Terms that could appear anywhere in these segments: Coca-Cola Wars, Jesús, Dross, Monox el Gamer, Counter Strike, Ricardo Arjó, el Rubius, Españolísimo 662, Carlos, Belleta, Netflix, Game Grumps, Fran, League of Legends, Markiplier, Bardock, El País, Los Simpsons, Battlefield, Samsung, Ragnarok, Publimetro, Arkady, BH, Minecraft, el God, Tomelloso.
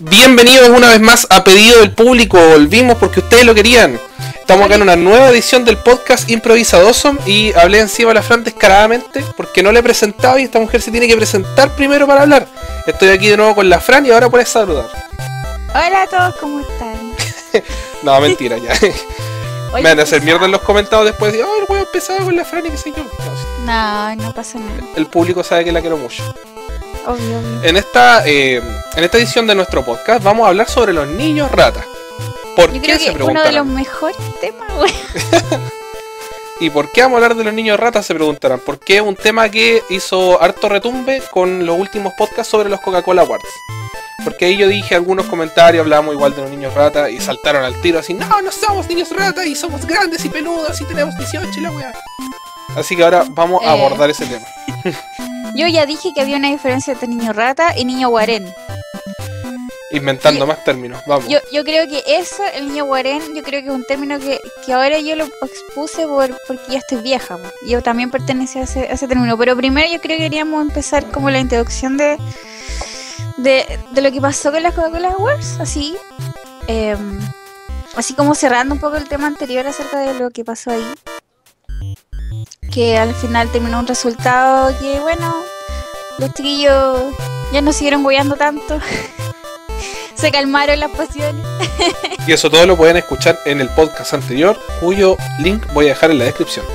Bienvenidos una vez más a pedido del público, volvimos porque ustedes lo querían. Estamos acá en una nueva edición del podcast Improvisadozom y hablé encima de la Fran descaradamente porque no le he presentado y esta mujer se tiene que presentar primero para hablar. Estoy aquí de nuevo con la Fran y ahora puedes saludar. Hola a todos, ¿cómo están? No, mentira, ya. Me van a hacer mierda en los comentarios después de, oh, el huevo pesado con la Fran y qué sé yo. No pasa nada. El público sabe que la quiero mucho. Obvio. En esta edición de nuestro podcast vamos a hablar sobre los niños ratas. ¿Por qué? Yo creo que es uno de los mejores temas, güey. ¿Y por qué vamos a hablar de los niños ratas? Se preguntarán. Porque es un tema que hizo harto retumbe con los últimos podcasts sobre los Coca-Cola Wars. Porque ahí yo dije algunos comentarios, hablábamos igual de los niños ratas y saltaron al tiro así, no somos niños ratas y somos grandes y peludos y tenemos 18 y la weá. Así que ahora vamos a abordar ese tema. Yo ya dije que había una diferencia entre niño rata y niño guarén. Inventando más términos, vamos. Yo creo que eso, el niño guarén, yo creo que es un término que ahora yo lo expuse porque ya estoy vieja. Yo también pertenecía a ese término. Pero primero yo creo que queríamos empezar como la introducción de lo que pasó con las Coca-Cola Wars, así. Así como cerrando un poco el tema anterior acerca de lo que pasó ahí. Que al final terminó un resultado que, bueno, los chiquillos ya no siguieron guiando tanto. Se calmaron las pasiones. Y eso todo lo pueden escuchar en el podcast anterior, cuyo link voy a dejar en la descripción.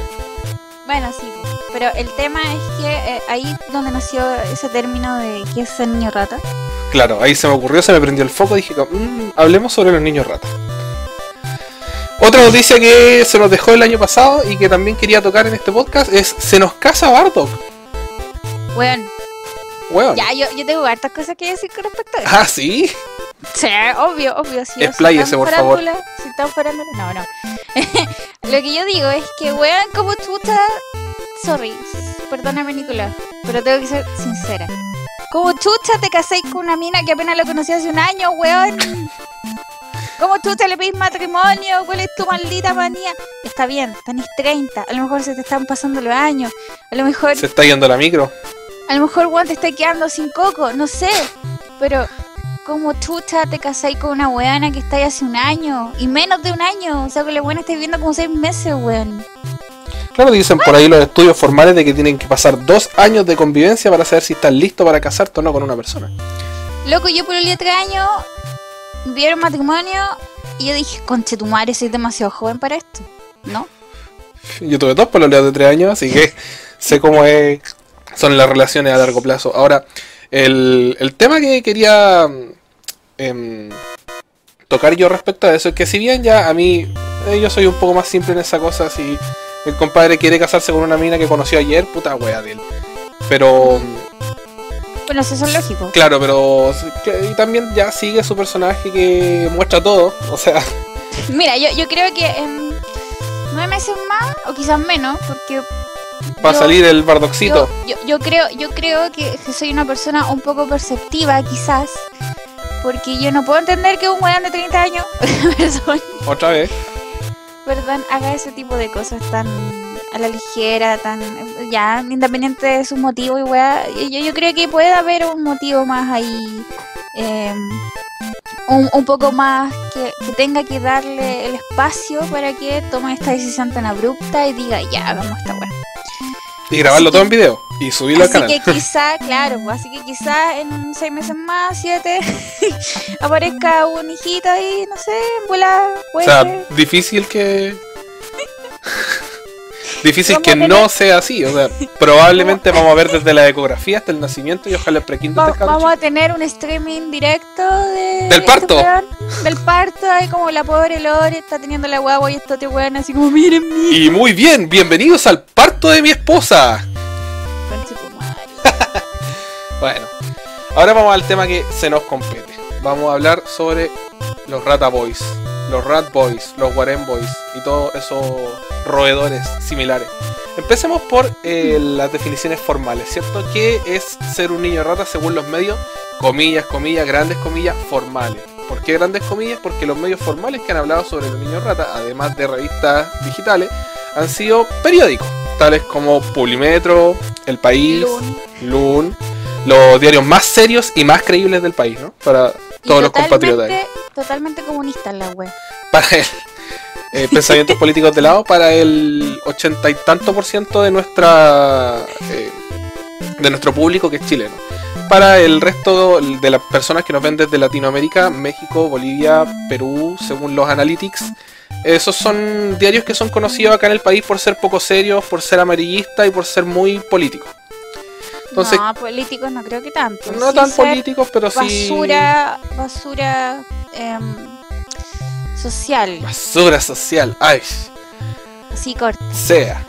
Bueno, sí, pero el tema es que ahí donde nació ese término de que es el niño rata. Claro, ahí se me ocurrió, se me prendió el foco y dije, hablemos sobre los niños ratas. Otra noticia que se nos dejó el año pasado y que también quería tocar en este podcast es se nos casa Bardock. Weón. Ya, yo tengo hartas cosas que decir con respecto a eso. ¿Ah, sí? Sí, obvio. Si expláyese, por favor. Si están farándula, no. Lo que yo digo es que, weón, como chucha... Sorry, perdóname, Nicolás, pero tengo que ser sincera. Como chucha te caséis con una mina que apenas lo conocí hace un año, weón. ¿Cómo tú te le pedís matrimonio? ¿Cuál es tu maldita manía? Está bien, tenés 30. A lo mejor se te están pasando los años. A lo mejor... ¿Se está yendo la micro? A lo mejor, weón, te está quedando sin coco. No sé. Pero... ¿Cómo chucha te casáis con una weana que está ahí hace un año? Y menos de un año. O sea, que la weana está viviendo como 6 meses, weón. Claro, dicen por ahí los estudios formales de que tienen que pasar 2 años de convivencia para saber si estás listo para casarte o no con una persona. Loco, yo por el día 3 años... Vieron matrimonio y yo dije, conche tu madre, soy demasiado joven para esto, ¿no? Yo tuve 2 pololeos de 3 años, así que sé cómo son las relaciones a largo plazo. Ahora, el tema que quería tocar yo respecto a eso es que si bien ya a mí, yo soy un poco más simple en esa cosa, si el compadre quiere casarse con una mina que conoció ayer, puta wea de él. Pero... Bueno, eso es lógico. Claro, pero... Y también ya sigue su personaje que muestra todo, o sea... Mira, yo creo que en 9 meses más, o quizás menos, porque... Va a salir el Bardockcito. Yo creo que soy una persona un poco perceptiva, quizás, porque yo no puedo entender que un weón de 30 años... perdón. Otra vez. Perdón, haga ese tipo de cosas tan... a la ligera, tan ya independiente de sus motivos y weá. Yo creo que puede haber un motivo más ahí, un poco más que tenga que darle el espacio para que tome esta decisión tan abrupta y diga ya, vamos a esta weá. Y grabarlo así todo en video y subirlo al canal. Así que quizá, claro, así que quizá en 6 meses más, 7, aparezca un hijito ahí, no sé, volá. O sea, difícil que... Difícil que no sea así, o sea, probablemente vamos a ver desde la ecografía hasta el nacimiento y ojalá el prequinto te cauche. Vamos a tener un streaming directo del parto. Del parto, ahí como la pobre Lore está teniendo la guagua y este otro weón así como, miren, miren. Y muy bien, bienvenidos al parto de mi esposa. Bueno, ahora vamos al tema que se nos compete. Vamos a hablar sobre los Rata Boys, los Rat Boys, los Warren Boys y todo eso... roedores similares. Empecemos por las definiciones formales, ¿cierto? ¿Qué es ser un niño rata según los medios? Comillas, grandes comillas, formales. ¿Por qué grandes comillas? Porque los medios formales que han hablado sobre los niños rata, además de revistas digitales, han sido periódicos, tales como Publimetro, El País, LUN, los diarios más serios y más creíbles del país, ¿no? Para todos los compatriotas. Totalmente comunista la web. Para él. Pensamientos políticos de lado, para el 80 y tanto % de nuestra de nuestro público que es chileno. Para el resto de las personas que nos ven desde Latinoamérica, México, Bolivia, Perú, según los analytics, esos son diarios que son conocidos acá en el país por ser poco serios, por ser amarillistas y por ser muy políticos. Entonces, no, políticos no creo que tanto. No sí tan políticos, pero sí... Basura... social. Basura social, ay. Sí, corta. Sea.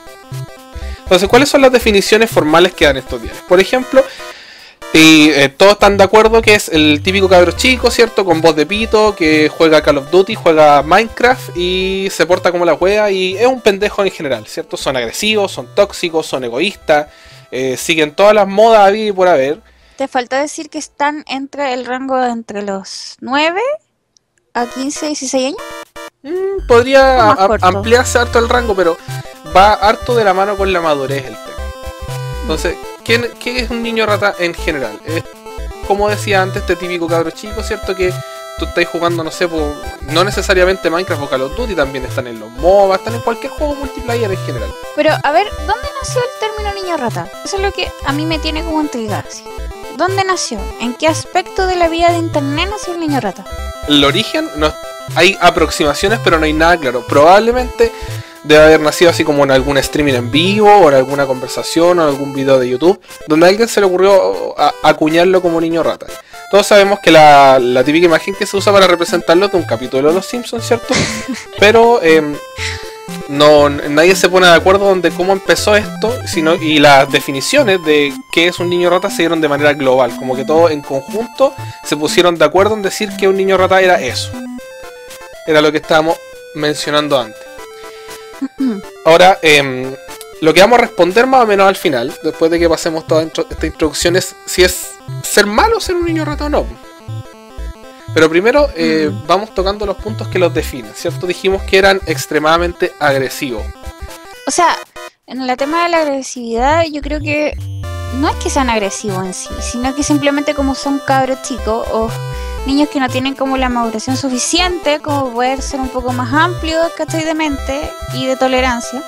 Entonces, ¿cuáles son las definiciones formales que dan estos diarios? Por ejemplo, todos están de acuerdo que es el típico cabro chico, ¿cierto? Con voz de pito, que juega Call of Duty, juega Minecraft y se porta como la wea y es un pendejo en general, ¿cierto? Son agresivos, son tóxicos, son egoístas, siguen todas las modas a vivir por haber. Te faltó decir que están entre el rango de entre los 9... ¿A 15, 16 años? Podría ampliarse harto el rango, pero va harto de la mano con la madurez el tema. Entonces, ¿qué es un niño rata en general? Es, como decía antes, este típico cabro chico, ¿cierto? Que tú estás jugando, no sé, por, no necesariamente Minecraft o Call of Duty, también están en los MOBA, están en cualquier juego multiplayer en general. Pero, a ver, ¿dónde nació el término niño rata? Eso es lo que a mí me tiene como intrigada, ¿sí? ¿Dónde nació? ¿En qué aspecto de la vida de internet nació el niño rata? El origen, no, hay aproximaciones pero no hay nada claro. Probablemente debe haber nacido así como en algún streaming en vivo, o en alguna conversación, o en algún video de YouTube, donde a alguien se le ocurrió acuñarlo como niño rata. Todos sabemos que la típica imagen que se usa para representarlo es de un capítulo de Los Simpsons, ¿cierto? Pero nadie se pone de acuerdo donde cómo empezó esto, sino y las definiciones de qué es un niño rata se dieron de manera global, como que todos en conjunto se pusieron de acuerdo en decir que un niño rata era eso. Era lo que estábamos mencionando antes. Ahora, lo que vamos a responder más o menos al final, después de que pasemos toda esta introducción, es si es ser malo ser un niño rata o no. Pero primero vamos tocando los puntos que los definen, ¿cierto? Dijimos que eran extremadamente agresivos. O sea, en el tema de la agresividad, yo creo que no es que sean agresivos en sí, sino que simplemente como son cabros chicos o niños que no tienen como la maduración suficiente como poder ser un poco más amplios, ¿cachai? De mente y de tolerancia.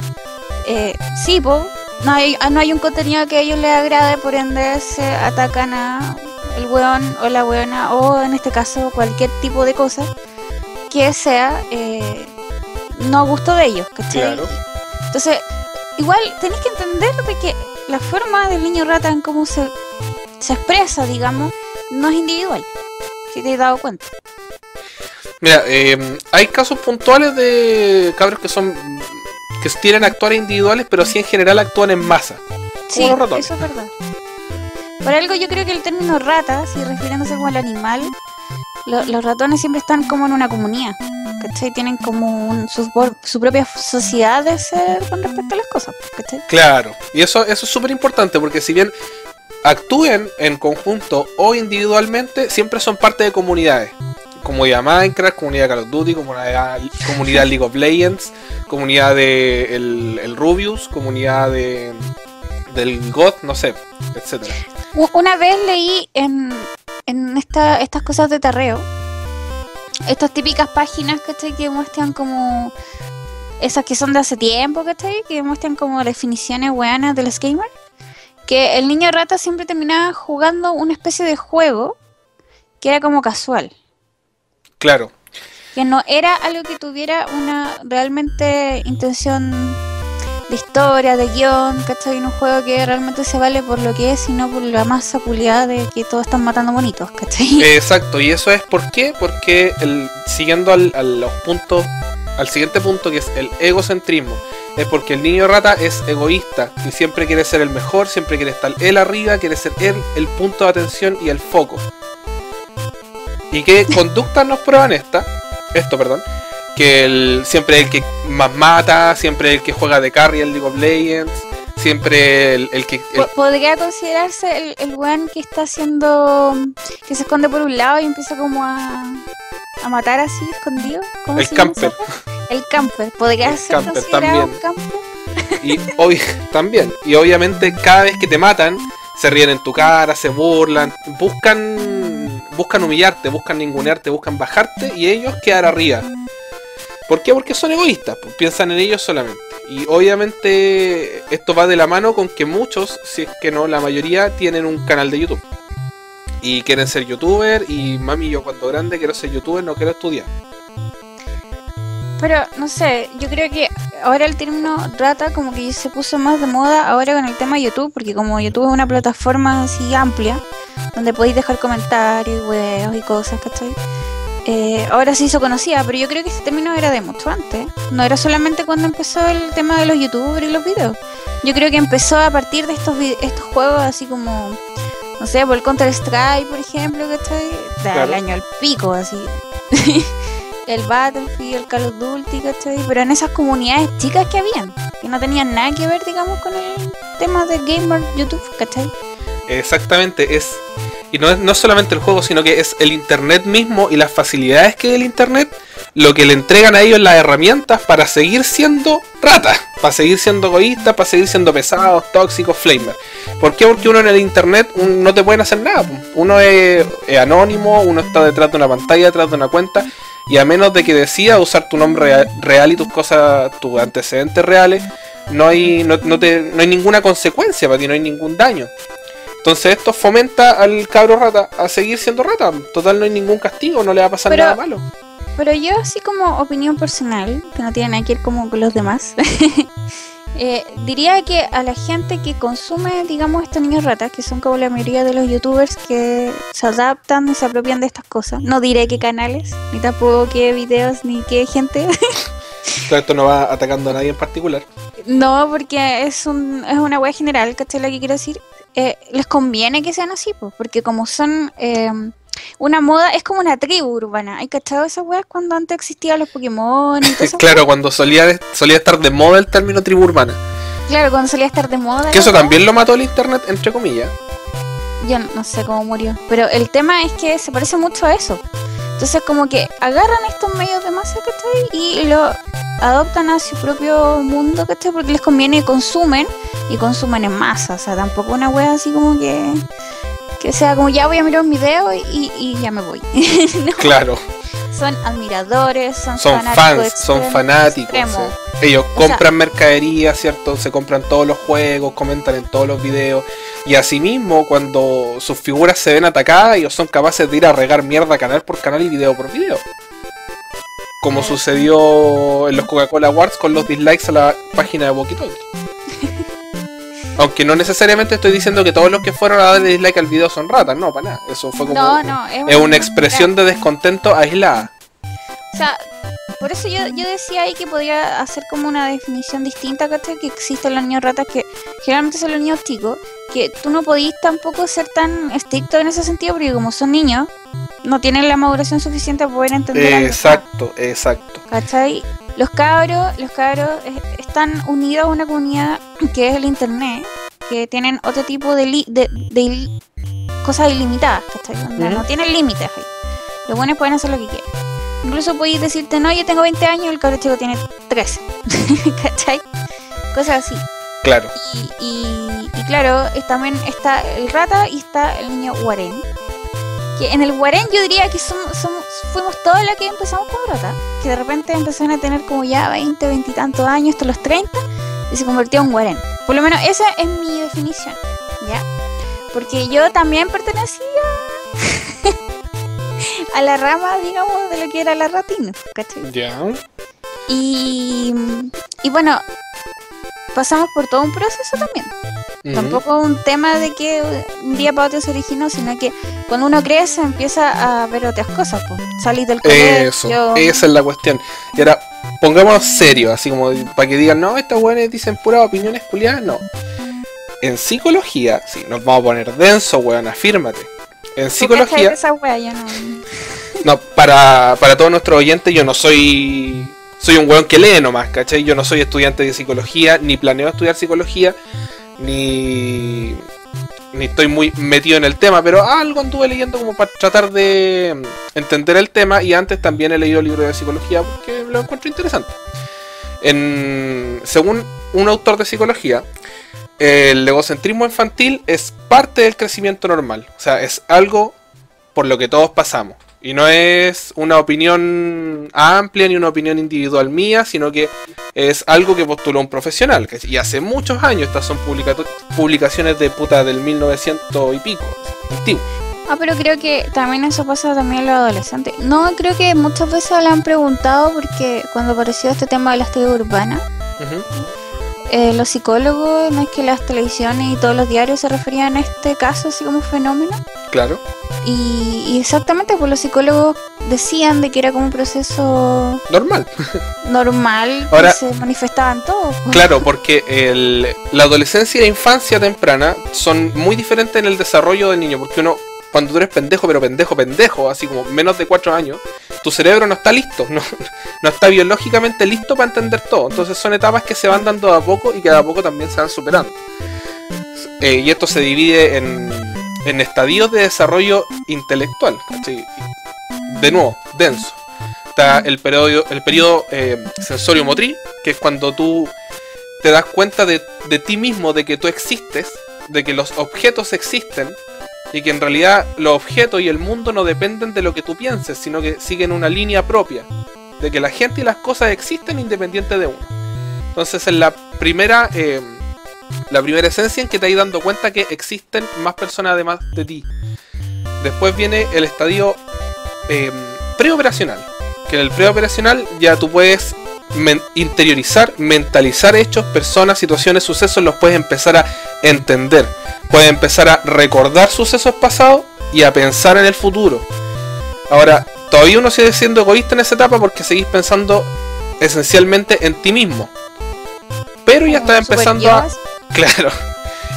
Sí, po, no hay un contenido que a ellos les agrade, por ende se atacan a... el weón o la weona, o en este caso cualquier tipo de cosa que sea no a gusto de ellos, ¿cachai? Claro. Entonces, igual tenés que entender de que la forma del niño rata en cómo se expresa, digamos, no es individual, si te has dado cuenta. Mira, hay casos puntuales de cabros que tienen actuar individuales, pero sí en general actúan en masa. Sí, eso es verdad. Por algo yo creo que el término rata, si refiriéndose como al animal, los ratones siempre están como en una comunidad, ¿cachai? Tienen como su propia sociedad de ser con respecto a las cosas, ¿cachai? Claro, y eso es súper importante, porque si bien actúen en conjunto o individualmente, siempre son parte de comunidades. Comunidad Minecraft, comunidad Call of Duty, comunidad League of Legends, comunidad de el Rubius, comunidad del God, no sé, etcétera. Una vez leí en estas cosas de tarreo, estas típicas páginas, ¿cachai? Que muestran como esas que son de hace tiempo, ¿cachai? Que muestran como definiciones weanas de los gamers, que el niño rata siempre terminaba jugando una especie de juego que era como casual. Claro. Que no era algo que tuviera una realmente intención de historia, de guión, ¿cachai? En un juego que realmente se vale por lo que es y no por la masa culiada de que todos están matando bonitos, ¿cachai? Exacto, y eso es ¿por qué? Porque siguiendo al siguiente punto, que es el egocentrismo, es porque el niño rata es egoísta y siempre quiere ser el mejor, siempre quiere estar él arriba, quiere ser él el punto de atención y el foco. ¿Y qué conductas nos prueban esto? Que siempre el que más mata, siempre el que juega de carry en League of Legends, siempre el que... Podría considerarse el weón que está haciendo... que se esconde por un lado y empieza como a matar así, escondido. ¿Cómo se llama? El camper. El camper. Podría ser considerado un camper. Y hoy también. Y obviamente cada vez que te matan, se ríen en tu cara, se burlan, buscan... buscan humillarte, buscan ningunearte, buscan bajarte y ellos quedar arriba. ¿Por qué? Porque son egoístas, pues, piensan en ellos solamente. Y obviamente esto va de la mano con que muchos, si es que no la mayoría, tienen un canal de YouTube y quieren ser youtuber. Y mami, yo cuando grande quiero ser youtuber, no quiero estudiar. Pero no sé, yo creo que ahora el término rata como que se puso más de moda ahora con el tema YouTube, porque como YouTube es una plataforma así amplia donde podéis dejar comentarios, huevos y cosas, ¿cachai? Ahora se hizo conocida, pero yo creo que ese término era de mucho antes. No era solamente cuando empezó el tema de los youtubers y los videos. Yo creo que empezó a partir de estos juegos así como, no sé, por el Counter Strike, por ejemplo, ¿cachai? Claro. El año al pico, así. El Battlefield, el Call of Duty, ¿cachai? Pero en esas comunidades chicas que habían, que no tenían nada que ver, digamos, con el tema del gamer YouTube, ¿cachai? Exactamente, es... Y no es solamente el juego, sino que es el internet mismo y las facilidades que el internet, lo que le entregan a ellos las herramientas para seguir siendo ratas, para seguir siendo egoístas, para seguir siendo pesados, tóxicos, flamers. ¿Por qué? Porque uno en el internet no te pueden hacer nada. Uno es anónimo, uno está detrás de una pantalla, detrás de una cuenta, y a menos de que decida usar tu nombre real y tus cosas, tus antecedentes reales, no hay ninguna consecuencia para ti, no hay ningún daño. Entonces esto fomenta al cabro rata a seguir siendo rata. Total, no hay ningún castigo, no le va a pasar nada malo. Pero yo, así como opinión personal, que no tiene nada que ver como con los demás, diría que a la gente que consume, digamos, estos niños ratas, que son como la mayoría de los youtubers que se adaptan y se apropian de estas cosas, no diré qué canales, ni tampoco qué videos, ni qué gente. Esto no va atacando a nadie en particular. No, porque es una wea general, ¿cachai lo que quiero decir? Les conviene que sean así, pues, porque como son una moda, es como una tribu urbana. ¿Hay cachado esas weas cuando antes existían los Pokémon? Y claro, weas? Cuando solía estar de moda el término tribu urbana. Claro, cuando solía estar de moda. Que eso también lo mató el internet, entre comillas. Yo no sé cómo murió, pero el tema es que se parece mucho a eso. Entonces como que agarran estos medios de masa, ¿cachai? Y lo adoptan a su propio mundo, ¿cachai? Porque les conviene, consumen en masa. O sea, tampoco una wea así como que sea como ya voy a mirar un video y ya me voy. ¿No? Claro. Son admiradores, son fanáticos. Fans, son fanáticos. Sí. Ellos compran mercadería, ¿cierto? Se compran todos los juegos, comentan en todos los videos. Y asimismo, cuando sus figuras se ven atacadas, ellos son capaces de ir a regar mierda canal por canal y video por video. Como sucedió en los Coca-Cola Wars con los dislikes a la página de Walkie Talkie. Aunque no necesariamente estoy diciendo que todos los que fueron a darle dislike al video son ratas, no, para nada. Eso fue como es una expresión de descontento aislada. O sea, por eso yo decía ahí que podría hacer como una definición distinta, ¿cachai? Que existen los niños ratas, que generalmente son los niños chicos, que tú no podís tampoco ser tan estricto en ese sentido, porque como son niños, no tienen la maduración suficiente para poder entender. Exacto, exacto. ¿Cachai? Los cabros están unidos a una comunidad que es el internet, que tienen otro tipo de cosas ilimitadas, ¿cachai? No tienen límites ahí. Los buenos pueden hacer lo que quieran. Incluso podéis decirte, no, yo tengo 20 años y el cabro chico tiene 13, ¿cachai? Cosas así. Claro. Y claro, también está el rata y está el niño guarén. Que en el guarén yo diría que fuimos todos los que empezamos con rata, que de repente empezaron a tener como ya 20, 20 y tantos años, hasta los 30, y se convirtió en guarén. Por lo menos esa es mi definición, ¿ya? Porque yo también pertenecía a la rama, digamos, de lo que era la ratina, ¿cachai? Ya. Y bueno, pasamos por todo un proceso también. Tampoco un tema de que un día para otro se originó, sino que cuando uno crece empieza a ver otras cosas, pues. Salís del colegio. Eso, esa es la cuestión. Y ahora, pongámonos serios, así como para que digan, no, estos weones dicen puras opiniones culiadas, no. En psicología, sí, nos vamos a poner denso, weón, afírmate. En psicología. Esa wea, yo no... No, para todos nuestros oyentes, yo no soy. Soy un weón que lee nomás, ¿cachai? Yo no soy estudiante de psicología, ni planeo estudiar psicología, ni estoy muy metido en el tema, pero algo anduve leyendo como para tratar de entender el tema, y antes también he leído libros de psicología porque lo encuentro interesante. Según un autor de psicología, el egocentrismo infantil es parte del crecimiento normal, o sea, es algo por lo que todos pasamos. Y no es una opinión amplia ni una opinión individual mía, sino que es algo que postuló un profesional. Y hace muchos años, estas son publicaciones de puta del 1900 y pico. Antiguos. Ah, pero creo que también eso pasa también en los adolescentes. No, creo que muchas veces le han preguntado, porque cuando apareció este tema de las tribus urbanas, los psicólogos, no es que las televisiones y todos los diarios se referían a este caso así como fenómeno. Claro. Y exactamente, pues los psicólogos decían de que era como un proceso... normal. Normal, ahora, que se manifestaban todos. Pues. Claro, porque la adolescencia y la infancia temprana son muy diferentes en el desarrollo del niño, porque uno... cuando tú eres pendejo, pero pendejo, así como menos de 4 años, tu cerebro no está listo, no está biológicamente listo para entender todo. Entonces son etapas que se van dando de a poco y que de a poco también se van superando. Y esto se divide en estadios de desarrollo intelectual, ¿cachai? De nuevo, denso. Está el periodo sensorio-motriz, que es cuando tú te das cuenta de ti mismo, de que tú existes, de que los objetos existen, y que en realidad los objetos y el mundo no dependen de lo que tú pienses, sino que siguen una línea propia, de que la gente y las cosas existen independiente de uno. Entonces es la primera esencia en que te vas dando cuenta que existen más personas además de ti. Después viene el estadio preoperacional, que en el preoperacional ya tú puedes interiorizar, mentalizar hechos, personas, situaciones, sucesos, los puedes empezar a entender. Puedes empezar a recordar sucesos pasados y a pensar en el futuro. Ahora, todavía uno sigue siendo egoísta en esa etapa porque seguís pensando esencialmente en ti mismo. Pero ya estás empezando a... claro.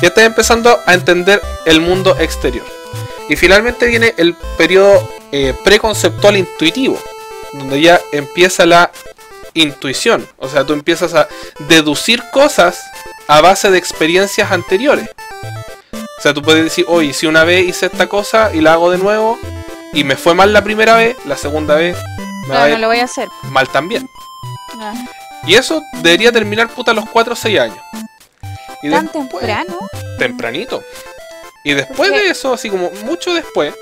Ya estás empezando a entender el mundo exterior. Y finalmente viene el periodo preconceptual intuitivo, donde ya empieza la intuición. O sea, tú empiezas a deducir cosas a base de experiencias anteriores. O sea, tú puedes decir, oye, si una vez hice esta cosa y la hago de nuevo y me fue mal la primera vez, la segunda vez me va a ir no lo voy a hacer mal también. Ah. Y eso debería terminar puta a los 4 o 6 años. Y ¿tan después, temprano? Tempranito. Y después de eso, así como mucho después,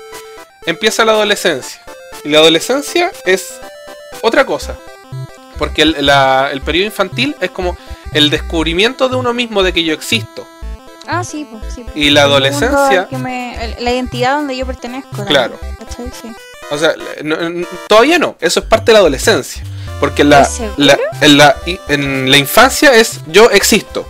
empieza la adolescencia. Y la adolescencia es otra cosa. Porque el periodo infantil es como el descubrimiento de uno mismo, de que yo existo. Ah, sí, pues, sí. Pues. Y la adolescencia... la identidad donde yo pertenezco. ¿No? Claro. Sí. O sea, todavía no. Eso es parte de la adolescencia. Porque en la infancia es yo existo.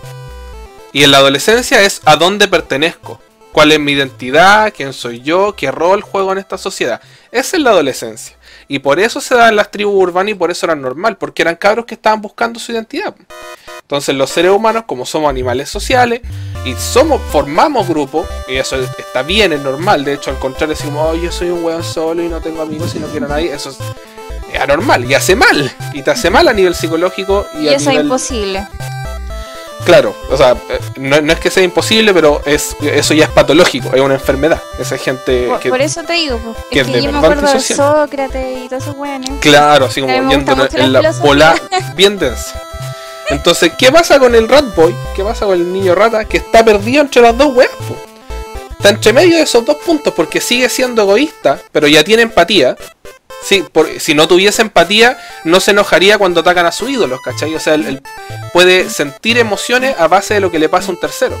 Y en la adolescencia es a dónde pertenezco. Cuál es mi identidad, quién soy yo, qué rol juego en esta sociedad. Esa es la adolescencia. Y por eso se dan las tribus urbanas y por eso era normal. Porque eran cabros que estaban buscando su identidad. Entonces los seres humanos, como somos animales sociales y formamos grupos, y eso está bien, es normal. De hecho, al contrario, decimos, oh, yo soy un weón solo y no tengo amigos y no quiero a nadie. Eso es anormal y hace mal. Y te hace mal a nivel psicológico. Y eso es imposible. Claro, o sea, no es que sea imposible, pero eso ya es patológico, es una enfermedad. Esa gente que... por eso te digo, pues, que yo me acuerdo de Sócrates y todos esos weones. Claro, así como yendo en la bola bien densa. Entonces, ¿qué pasa con el Rat Boy? ¿Qué pasa con el niño rata? Que está perdido entre las dos weas, po. Está entre medio de esos dos puntos, porque sigue siendo egoísta, pero ya tiene empatía. Sí, si no tuviese empatía, no se enojaría cuando atacan a su ídolo, ¿cachai? O sea, él puede sentir emociones a base de lo que le pasa a un tercero.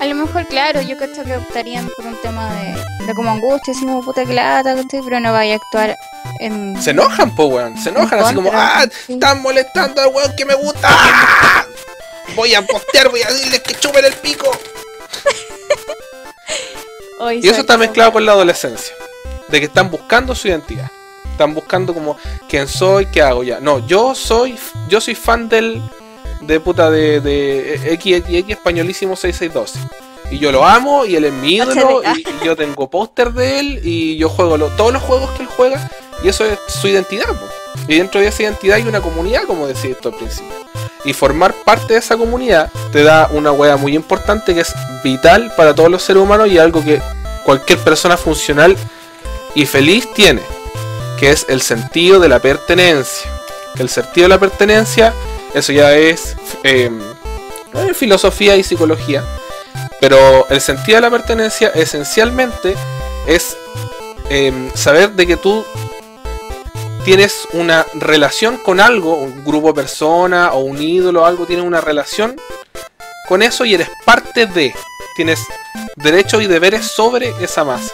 A lo mejor, claro, yo creo que optarían por un tema de como angustia, así como puta que lata, pero no vaya a actuar en... se enojan, po, weón, se enojan, así como, ¡ah! Sí. ¡Están molestando al weón que me gusta! ¡Ah! Voy a postear, voy a decirles que chupen el pico. Y eso está mezclado con la adolescencia, de que están buscando su identidad. Están buscando como, ¿quién soy? ¿Qué hago? Ya, no, yo soy fan de XXX Españolísimo 662 y yo lo amo y él es mi ídolo y yo tengo póster de él y yo juego todos los juegos que él juega y eso es su identidad, pues. Y dentro de esa identidad hay una comunidad, como decía esto al principio, y formar parte de esa comunidad te da una hueá muy importante que es vital para todos los seres humanos y algo que cualquier persona funcional y feliz tiene, que es el sentido de la pertenencia. El sentido de la pertenencia, eso ya es filosofía y psicología, pero el sentido de la pertenencia esencialmente es saber de que tú tienes una relación con algo, un grupo de personas o un ídolo o algo, tienes una relación con eso y eres parte de, tienes derechos y deberes sobre esa masa.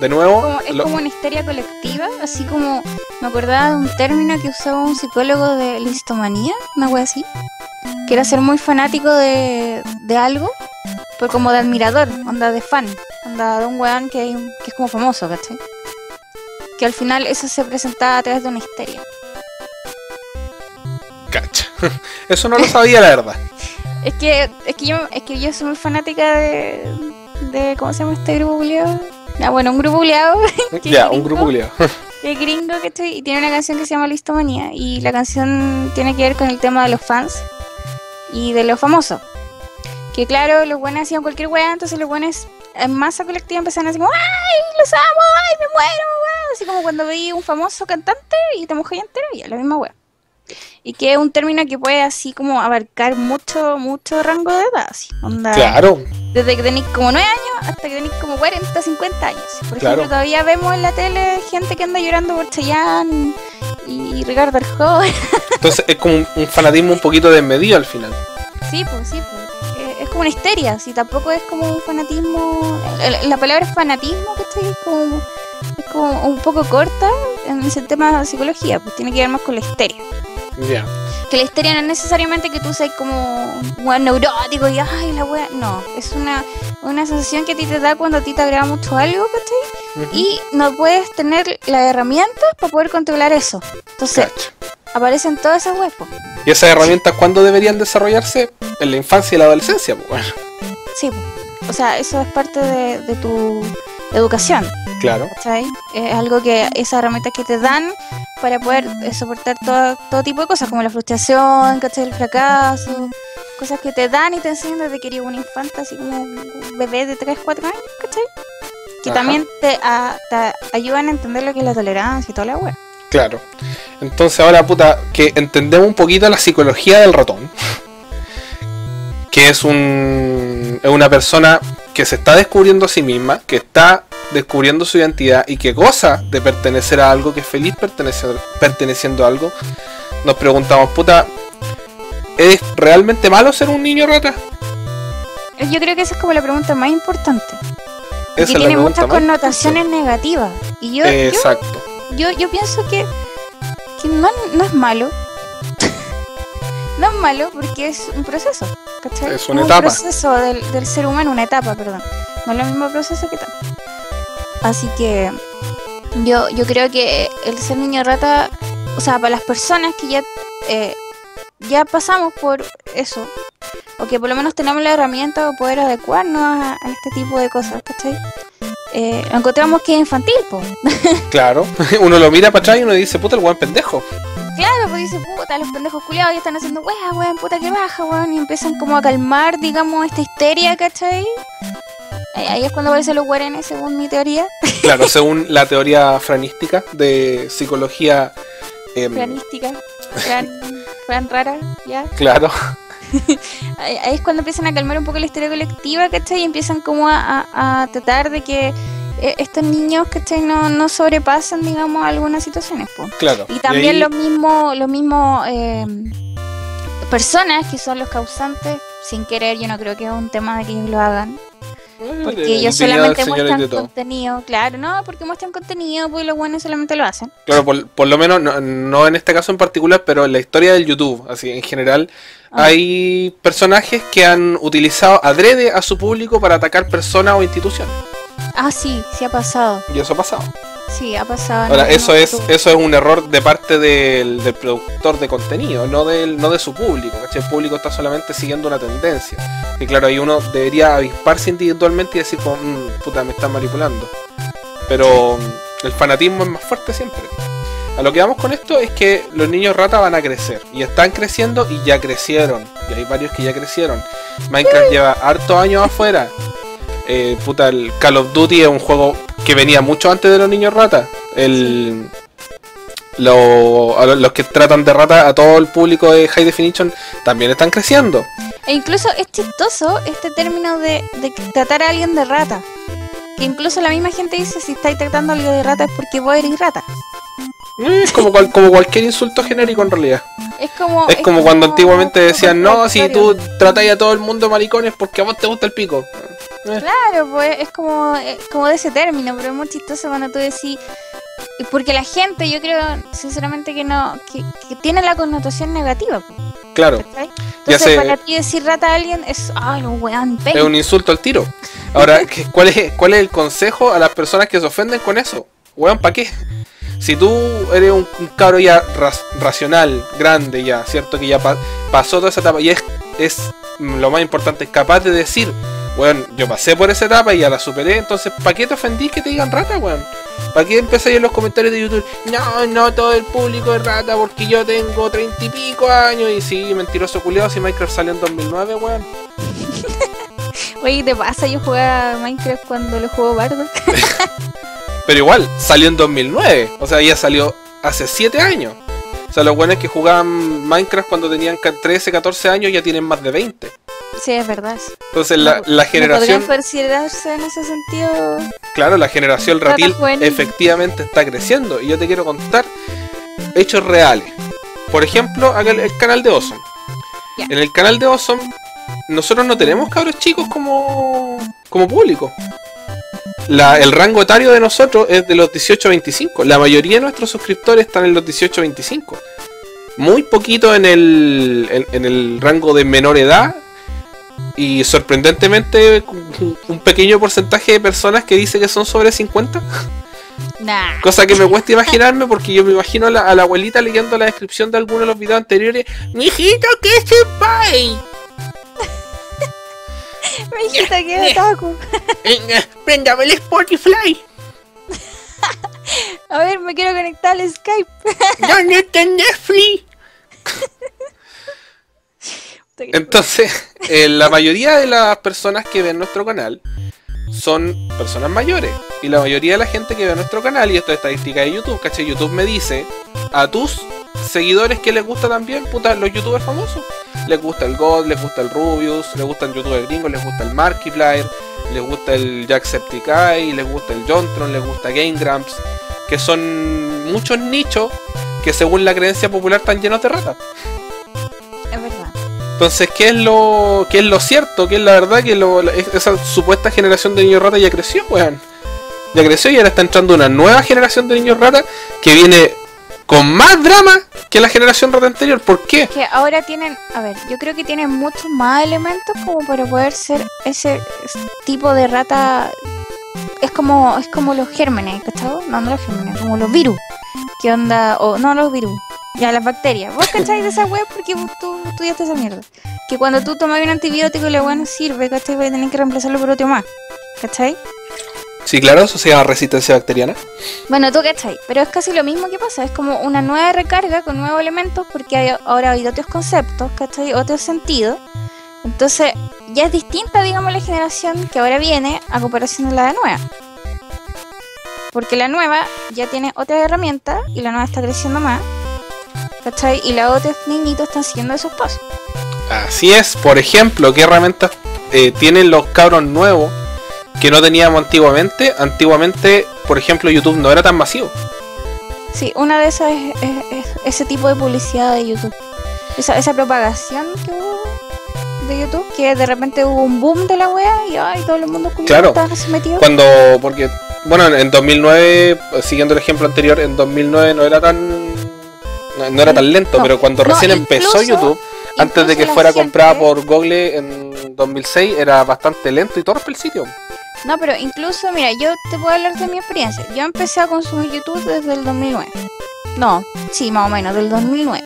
De nuevo, es como una histeria colectiva, así como me acordaba de un término que usaba un psicólogo de listomanía, una wea así, que era ser muy fanático de algo, pues como de admirador, onda de fan, onda de un weón que es como famoso, ¿cachai? Que al final eso se presentaba a través de una histeria. Cacha. Eso no lo sabía, la verdad. Es que yo soy muy fanática de ¿cómo se llama este grupo buleado? Ah, bueno, un grupo buleado. Ya, un grupo buleado. Que gringo, ¿cachai? Y tiene una canción que se llama Listomanía. Y la canción tiene que ver con el tema de los fans y de los famosos. Que claro, los buenos hacían cualquier weá, entonces los buenos en masa colectiva empezaron así como ¡ay, los amo! ¡Ay, me muero! Así como cuando veí un famoso cantante y te mojé entero, y es la misma wea. Y que es un término que puede así como abarcar mucho rango de edad, así, onda. Claro. Desde que tenés como 9 años hasta que tenés como 40, 50 años. Por ejemplo, todavía vemos en la tele gente que anda llorando por Chayanne y Ricardo Arjó. Entonces es como un fanatismo un poquito desmedido al final. Sí, pues. Una histeria, si tampoco es como un fanatismo, la palabra es fanatismo, ¿cachai? Es como un poco corta en ese tema de psicología, pues tiene que ver más con la histeria. Yeah. Que la histeria no es necesariamente que tú seas como un neurótico y ay la wea, no, es una sensación que a ti te da cuando a ti te agrada mucho algo, ¿cachai? Uh-huh. Y no puedes tener las herramientas para poder controlar eso, entonces aparecen todas esas weas. ¿Y esas herramientas cuándo deberían desarrollarse? En la infancia y la adolescencia, pues bueno. Sí, o sea, eso es parte de tu educación. Claro. ¿Sabes? Es algo que esas herramientas que te dan para poder soportar todo tipo de cosas, como la frustración, ¿cachai? El fracaso, cosas que te dan y te enseñan desde que eres un infante, así como un bebé de 3, 4 años, ¿cachai? Que también te ayudan a entender lo que es la tolerancia y toda la wea. Claro. Entonces ahora, puta, que entendemos un poquito la psicología del ratón, que es una persona que se está descubriendo a sí misma, que está descubriendo su identidad y que goza de pertenecer a algo, que es feliz perteneciendo a algo. Nos preguntamos, puta, ¿es realmente malo ser un niño rata? Yo creo que esa es como la pregunta más importante. Que tiene muchas connotaciones negativas. Y yo, exacto. Yo pienso que no es malo. No es malo porque es un proceso, ¿cachai? Es una etapa. Es un proceso del ser humano, una etapa, perdón. No es lo mismo proceso que etapa. Así que yo creo que el ser niño rata, o sea, para las personas que ya pasamos por eso, o que por lo menos tenemos la herramienta de poder adecuarnos a este tipo de cosas, ¿cachai? Encontramos que es infantil, po. Claro, uno lo mira para atrás y uno dice, puta, el buen pendejo. Claro, pues dice, puta, los pendejos culiados ya están haciendo weón, puta que baja, weón. Y empiezan como a calmar, digamos, esta histeria, ¿cachai? Ahí es cuando aparecen los guarenes, según mi teoría. Claro, según la teoría franística de psicología. Franística. Fran rara, ya. Claro. Ahí es cuando empiezan a calmar un poco la histeria colectiva, ¿cachai? Y empiezan como a tratar de que estos niños, ¿cachai? No sobrepasan, digamos, algunas situaciones, pues. Claro. Y también y ahí los mismos personas que son los causantes, sin querer, yo no creo que es un tema de que ellos lo hagan. Porque ellos solamente muestran contenido, claro, no, porque muestran contenido, pues los buenos solamente lo hacen. Claro, por lo menos, no en este caso en particular, pero en la historia del YouTube, así en general, hay personajes que han utilizado adrede a su público para atacar personas o instituciones. Ah, sí ha pasado. Y eso ha pasado. Sí, ha pasado. Ahora, eso es un error de parte del productor de contenido, no de su público, ¿cachai? El público está solamente siguiendo una tendencia. Y claro, ahí uno debería avisparse individualmente y decir, como, puta, me están manipulando. Pero el fanatismo es más fuerte siempre. A lo que vamos con esto es que los niños rata van a crecer. Y están creciendo y ya crecieron. Y hay varios que ya crecieron. Minecraft lleva hartos años afuera. Puta, el Call of Duty es un juego que venía mucho antes de los niños ratas. Los que tratan de rata a todo el público de High Definition también están creciendo. E incluso es chistoso este término de tratar a alguien de rata. que incluso la misma gente dice si estáis tratando algo de rata es porque vos eres rata. Es como cualquier insulto genérico en realidad. Es como cuando antiguamente decían, no, si tú tratáis a todo el mundo maricones porque a vos te gusta el pico. Claro, pues es como de ese término, pero es muy chistoso cuando tú decís... Porque la gente, yo creo, sinceramente, que no que tiene la connotación negativa. Claro. ¿Cachai? Entonces, para ti decir rata a alguien es... ¡Ay, un weón! Es un insulto al tiro. Ahora, ¿cuál es el consejo a las personas que se ofenden con eso? Weón, ¿para qué? Si tú eres un cabro ya racional, grande ya, ¿cierto? Que ya pasó toda esa etapa y es lo más importante, es capaz de decir, weón, yo pasé por esa etapa y ya la superé, entonces ¿para qué te ofendís que te digan rata, weón? ¿Para qué empezáis en los comentarios de YouTube? No, todo el público es rata porque yo tengo 30 y pico años y sí, mentiroso culiado, si Minecraft salió en 2009, weón. Wey, ¿te pasa? Yo jugaba Minecraft cuando lo juego bardo. Pero igual, salió en 2009, o sea, ya salió hace 7 años. O sea, los buenos que jugaban Minecraft cuando tenían 13, 14 años ya tienen más de 20. Sí, es verdad. Entonces la generación... ¿Podrían considerarse en ese sentido? Claro, la generación ratil efectivamente está creciendo. Y yo te quiero contar hechos reales. Por ejemplo, acá el canal de Ozom. Yeah. En el canal de Ozom, nosotros no tenemos cabros chicos como público. El rango etario de nosotros es de los 18 a 25. La mayoría de nuestros suscriptores están en los 18 a 25. Muy poquito en el rango de menor edad. Y sorprendentemente un pequeño porcentaje de personas que dice que son sobre 50. Nah. Cosa que me cuesta imaginarme porque yo me imagino a la abuelita leyendo la descripción de alguno de los videos anteriores. ¡Mijito, que sepáis! ¡Mijito, que otaku! ¡Préndame el Spotify! A ver, me quiero conectar al Skype. ¿Dónde está Netflix? Entonces, la mayoría de las personas que ven nuestro canal son personas mayores. Y la mayoría de la gente que ve nuestro canal, y esto es estadística de YouTube, ¿cachai? YouTube me dice a tus seguidores que les gusta también, puta, los youtubers famosos. Les gusta el God, les gusta el Rubius, les gusta el youtuber gringo, les gusta el Markiplier, les gusta el Jacksepticeye, les gusta el JonTron, les gusta Game Grumps. Que son muchos nichos que según la creencia popular están llenos de ratas. Es verdad. Entonces, ¿qué es lo cierto? ¿Qué es la verdad? Que esa supuesta generación de niños rata ya creció, weón. Ya creció y ahora está entrando una nueva generación de niños rata que viene con más drama que la generación rata anterior. ¿Por qué? Que ahora tienen, a ver, yo creo que tienen muchos más elementos como para poder ser ese tipo de rata. Es como los gérmenes, ¿cachai? No los gérmenes, como los virus. ¿Qué onda? No los virus. Ya, las bacterias. Vos cacháis de esa web porque tú estudiaste esa mierda. Que cuando tú tomas un antibiótico y la web no sirve, ¿cachai? Vas a tener que reemplazarlo por otro más. ¿Cachai? Sí, claro, eso se llama resistencia bacteriana. Bueno, tú cachai. Pero es casi lo mismo que pasa. Es como una nueva recarga con nuevos elementos porque ahora hay otros conceptos, ¿cachai? Otros sentidos. Entonces, ya es distinta, digamos, la generación que ahora viene a comparación de la nueva. Porque la nueva ya tiene otra herramienta y la nueva está creciendo más. ¿Cachai? Y los otros niñitos están siguiendo esos pasos. Así es. Por ejemplo, ¿qué herramientas tienen los cabros nuevos que no teníamos antiguamente? Antiguamente, por ejemplo, YouTube no era tan masivo. Sí, una de esas es ese tipo de publicidad de YouTube. Esa propagación que hubo de YouTube, que de repente hubo un boom de la wea y ay, todo el mundo estaba metido. Cuando, porque, bueno, en 2009, siguiendo el ejemplo anterior, en 2009 no era tan... No era tan lento, pero cuando recién empezó YouTube, antes de que fuera comprada por Google en 2006, era bastante lento y torpe el sitio. No, pero incluso, mira, yo te puedo hablar de mi experiencia. Yo empecé a consumir YouTube desde el 2009. No, sí, más o menos, del 2009.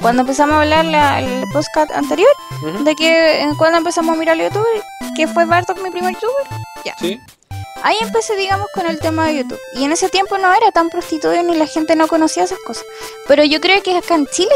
Cuando empezamos a hablar el podcast anterior, de que cuando empezamos a mirar a YouTube, que fue Bartok mi primer youtuber, ya. Sí. Ahí empecé, digamos, con el tema de YouTube. Y en ese tiempo no era tan prostituido ni la gente no conocía esas cosas. Pero yo creo que acá en Chile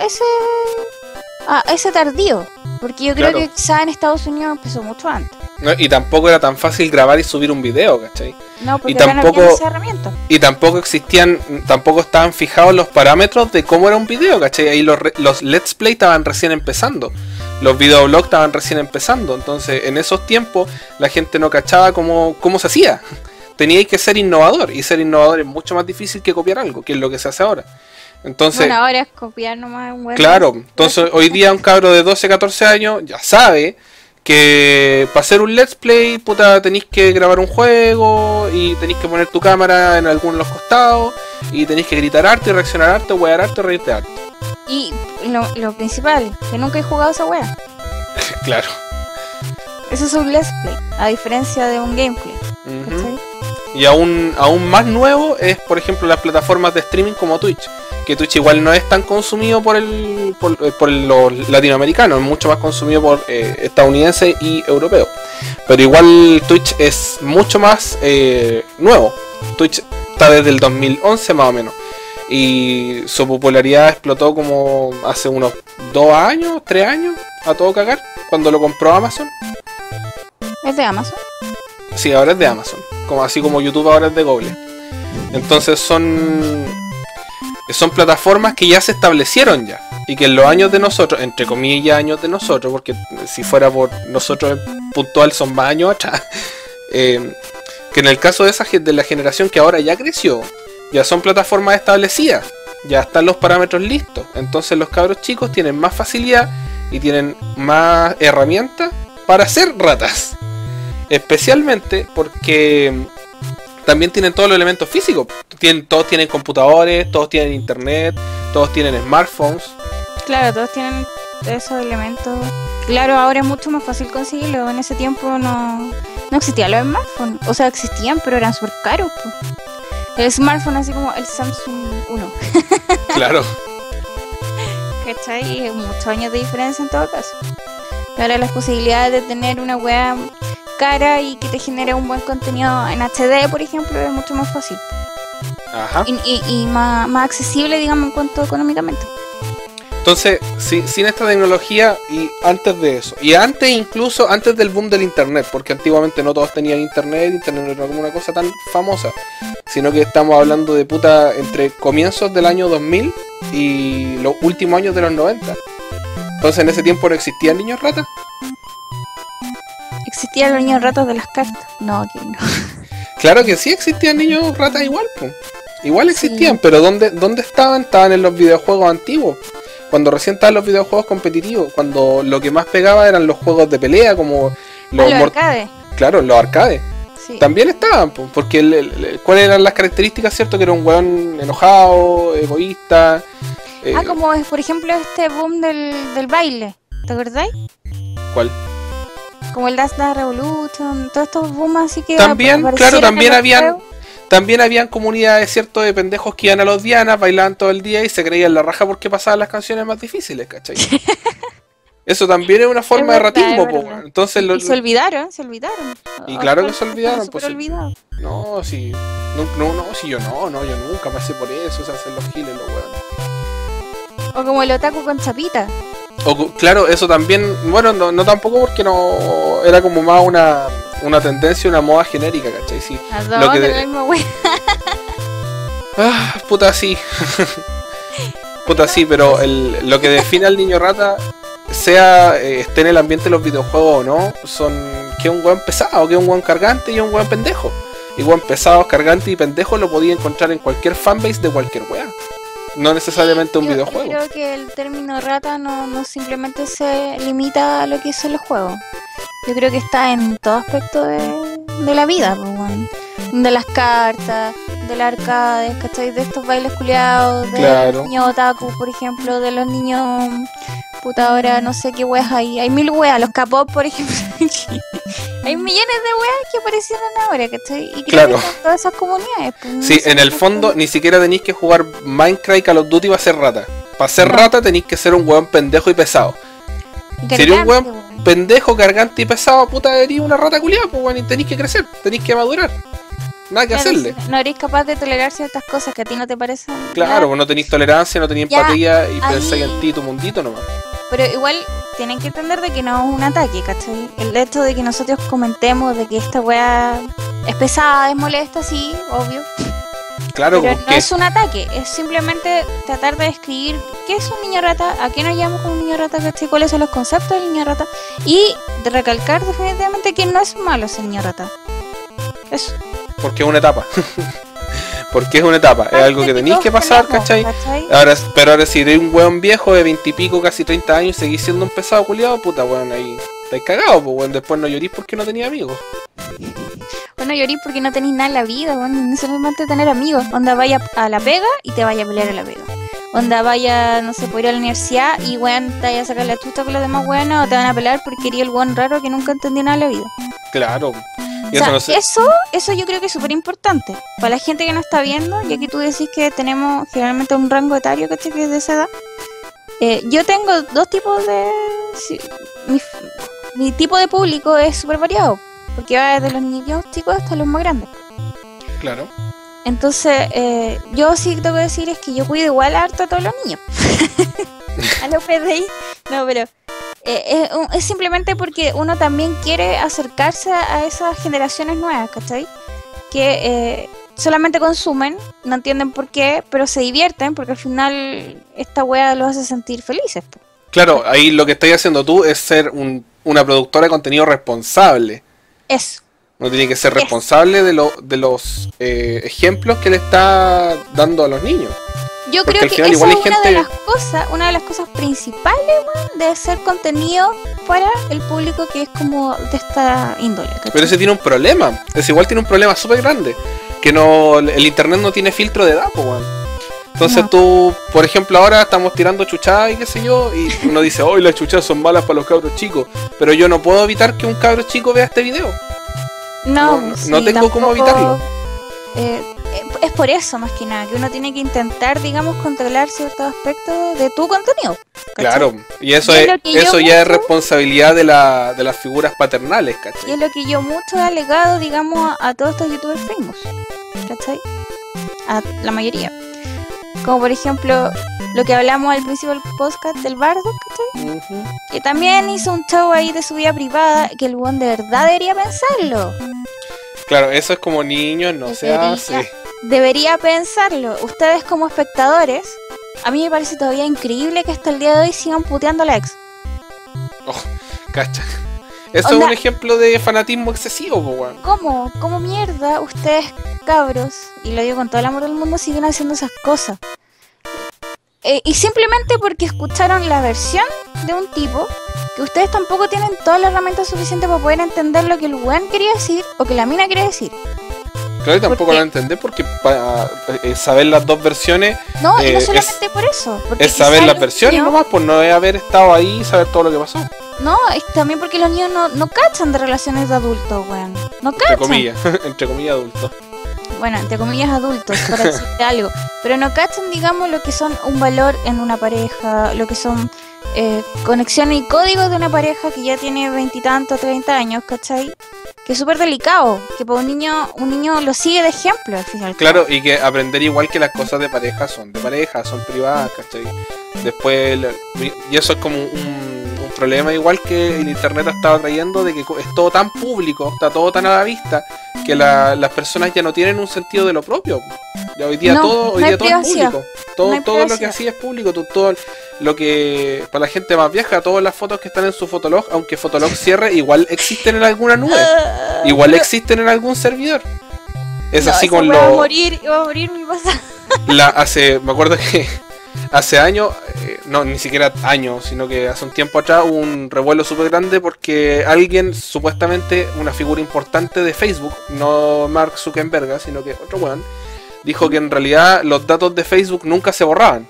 llegó ese tardío. Porque yo creo que quizá en Estados Unidos empezó mucho antes. No, y tampoco era tan fácil grabar y subir un video, ¿cachai? No, porque tampoco había esa herramienta. Y tampoco existían, tampoco estaban fijados los parámetros de cómo era un video, ¿cachai? Ahí los Let's Play estaban recién empezando. los videoblogs estaban recién empezando, entonces en esos tiempos la gente no cachaba cómo se hacía. Teníais que ser innovador, y ser innovador es mucho más difícil que copiar algo, que es lo que se hace ahora. Entonces, bueno, ahora es copiar nomás un web. Claro, entonces hoy día un cabro de 12, 14 años ya sabe que para hacer un let's play, puta, tenéis que grabar un juego y tenéis que poner tu cámara en alguno de los costados y tenéis que gritar arte, reaccionar arte, huear arte, reírte arte. Y lo principal, que nunca he jugado esa wea. Claro. Eso es un let's play, a diferencia de un gameplay. Y aún más nuevo es, por ejemplo, las plataformas de streaming como Twitch. Que Twitch igual no es tan consumido por los latinoamericanos, es mucho más consumido por estadounidenses y europeos. Pero igual Twitch es mucho más nuevo. Twitch está desde el 2011 más o menos. Y su popularidad explotó como hace unos 2 años, 3 años, a todo cagar, cuando lo compró Amazon. ¿Es de Amazon? Sí, ahora es de Amazon. Como, así como YouTube ahora es de Google. Entonces son plataformas que ya se establecieron ya. Y que en los años de nosotros, entre comillas años de nosotros, porque si fuera por nosotros puntual son más años atrás. Que en el caso de la generación que ahora ya creció, ya son plataformas establecidas. Ya están los parámetros listos. Entonces los cabros chicos tienen más facilidad y tienen más herramientas para hacer ratas. Especialmente porque también tienen todos los elementos físicos. Todos tienen computadores, todos tienen internet, todos tienen smartphones. Claro, todos tienen esos elementos. Claro, ahora es mucho más fácil conseguirlo. En ese tiempo no existían los smartphones. O sea, existían, pero eran súper caros, pues. El smartphone así como el Samsung 1. Claro. ¿Cachai? Muchos años de diferencia en todo caso. Ahora las posibilidades de tener una web cara y que te genere un buen contenido en HD, por ejemplo, es mucho más fácil. Ajá. Y más accesible, digamos, en cuanto económicamente. Entonces, sin esta tecnología y antes de eso, y antes incluso, antes del boom del internet, porque antiguamente no todos tenían internet no era como una cosa tan famosa, sino que estamos hablando de puta entre comienzos del año 2000 y los últimos años de los 90. Entonces, en ese tiempo no existían niños ratas. Existían los niños ratas de las cartas. No, que no. Claro que sí existían niños ratas igual, pues. Igual existían, sí. Pero ¿dónde estaban? Estaban en los videojuegos antiguos. Cuando recién estaban los videojuegos competitivos. Cuando lo que más pegaba eran los juegos de pelea, como los arcades. Claro, los arcades. Sí. También estaban, pues. Porque ¿cuáles eran las características, cierto? Que era un weón enojado, egoísta. Como es, por ejemplo, este boom del baile. ¿Te acordáis? ¿Cuál? Como el Dance Dance Revolution, todos estos boom así que también, claro, también habían comunidades, cierto, de pendejos que iban a los dianas, bailaban todo el día y se creían la raja porque pasaban las canciones más difíciles, ¿cachai? Eso también es una forma de ratismo, po. Entonces y se olvidaron. Y claro que se olvidaron, pues. No, sí. Yo nunca pasé por eso, o sea, hacer los giles, los huevones. O como el otaku con chapita. Claro, eso también, bueno, no tampoco porque no era como más una tendencia, una moda genérica, ¿cachai? Sí, lo que puta sí. Puta sí, pero lo que define al niño rata, sea esté en el ambiente de los videojuegos o no, son que un weón pesado, que un weón cargante y un weón pendejo. Y weón pesado, cargante y pendejo lo podía encontrar en cualquier fanbase de cualquier weón. No necesariamente un videojuego. Creo que el término rata no simplemente se limita a lo que son los juegos. Yo creo que está en todo aspecto de la vida, pues, bueno. De las cartas, de las arcades, ¿cachai? De estos bailes culiados, de los niños otaku, por ejemplo, de los niños puta ahora, no sé qué weas hay. Hay mil weas, los K-pop, por ejemplo. Hay millones de weas que aparecieron ahora, ¿cachai? Y creo que son todas esas comunidades. Pues, no sí, en el fondo ni siquiera tenéis que jugar Minecraft y Call of Duty para ser rata. Para ser rata tenéis que ser un weón pendejo y pesado. Sería un weón pendejo, cargante y pesado, puta, eres una rata culiada, pues, weón, y tenéis que crecer, tenéis que madurar. Nada que hacerle. No eres capaz de tolerar ciertas cosas que a ti no te parecen. Claro, vos no tenés tolerancia, no tenés empatía y pensáis en ti, tu mundito nomás. Pero igual tienen que entender de que no es un ataque, ¿cachai? El hecho de que nosotros comentemos de que esta weá es pesada, es molesta, sí, obvio. Claro, pero no es un ataque, es simplemente tratar de describir qué es un niño rata, a qué nos llamamos como un niño rata, cuáles son los conceptos del niño rata, y de recalcar definitivamente que no es malo ese niño rata. Eso. Porque es una etapa. Porque es una etapa, es algo que tenéis que pasar, ¿cachai? Ahora, pero ahora si eres un weón viejo de 20 y pico, casi 30 años, y seguís siendo un pesado culiado, puta weón, ahí estáis cagado, pues weón, después no llorís porque no tenía amigos. Bueno, llorís porque no tenéis nada en la vida, weón, no solamente tener amigos. Onda, vaya a la pega y te vaya a pelear a la pega. Onda, vaya, no sé, por ir a la universidad y weón, te vaya a sacar la chusta con los demás weones, o te van a pelear porque eres el weón raro que nunca entendió nada en la vida. Claro. O sea, eso yo creo que es súper importante para la gente que nos está viendo, ya que tú decís que tenemos generalmente un rango etario, ¿cachai? Que es de esa edad. Yo tengo dos tipos de... Sí, mi tipo de público es súper variado, porque va desde los niños chicos hasta los más grandes. Claro. Entonces, yo sí tengo que decir es que yo cuido igual harto a todos los niños. A los PDI. No, pero... es simplemente porque uno también quiere acercarse a esas generaciones nuevas, ¿cachai? Que solamente consumen, no entienden por qué, pero se divierten porque al final esta wea los hace sentir felices. Claro, ahí lo que estás haciendo tú es ser una productora de contenido responsable. Eso. Uno tiene que ser responsable de los ejemplos que le está dando a los niños. Yo creo que esa es una de las cosas principales, weón, de hacer contenido para el público que es como de esta índole, ¿cachai? Pero ese tiene un problema, tiene un problema súper grande, que no, el internet no tiene filtro de edad, weón. Entonces tú, por ejemplo, ahora estamos tirando chuchadas y qué sé yo, y uno dice, hoy las chuchadas son malas para los cabros chicos, pero yo no puedo evitar que un cabro chico vea este video. No tengo cómo evitarlo. Es por eso, más que nada, que uno tiene que intentar, digamos, controlar ciertos aspectos de tu contenido, ¿cachai? Claro, y eso ya es responsabilidad de las figuras paternales, ¿cachai? Y es lo que yo mucho he alegado, digamos, a todos estos youtubers famous, ¿cachai? A la mayoría. Como por ejemplo, lo que hablamos al principio del podcast del Bardo, ¿cachai? Que también hizo un show ahí de su vida privada, que el buen de verdad debería pensarlo. Claro, eso es como niños, no se hace. Debería pensarlo. Ustedes como espectadores, a mí me parece todavía increíble que hasta el día de hoy sigan puteando a la ex. Oh, cacha. Eso es un ejemplo de fanatismo excesivo, po, weón. ¿Cómo? ¿Cómo mierda ustedes, cabros, y lo digo con todo el amor del mundo, siguen haciendo esas cosas? Y simplemente porque escucharon la versión de un tipo... que ustedes tampoco tienen todas las herramientas suficientes para poder entender lo que el weón quería decir o que la mina quería decir. Claro, y tampoco lo entendés porque para saber las dos versiones... No, y no solamente por eso. Es saber las versiones nomás, pues no es haber estado ahí y saber todo lo que pasó. No, es también porque los niños no cachan de relaciones de adultos, weón. No cachan. Entre comillas adultos. Bueno, entre comillas adultos, para decirte algo. Pero no cachan, digamos, lo que son un valor en una pareja, lo que son... conexiones y códigos de una pareja que ya tiene 20 y tantos, 30 años, ¿cachai? Que es súper delicado, que para un niño lo sigue de ejemplo al final. Claro, y que aprender igual que las cosas de pareja, son privadas, ¿cachai? Después, y eso es como un problema igual que el internet ha estado trayendo, de que es todo tan público, está todo tan a la vista, que las personas ya no tienen un sentido de lo propio. Hoy día todo es público. Todo lo que así es público. Todo lo que para la gente más vieja, todas las fotos que están en su Fotolog, aunque Fotolog cierre, igual existen en alguna nube, igual existen en algún servidor. Es así con lo... Iba a morir mi pasado. Me acuerdo que hace años, no, ni siquiera años, sino que hace un tiempo atrás hubo un revuelo súper grande porque alguien, supuestamente una figura importante de Facebook, no Mark Zuckerberg, sino que otro weón, dijo que en realidad los datos de Facebook nunca se borraban.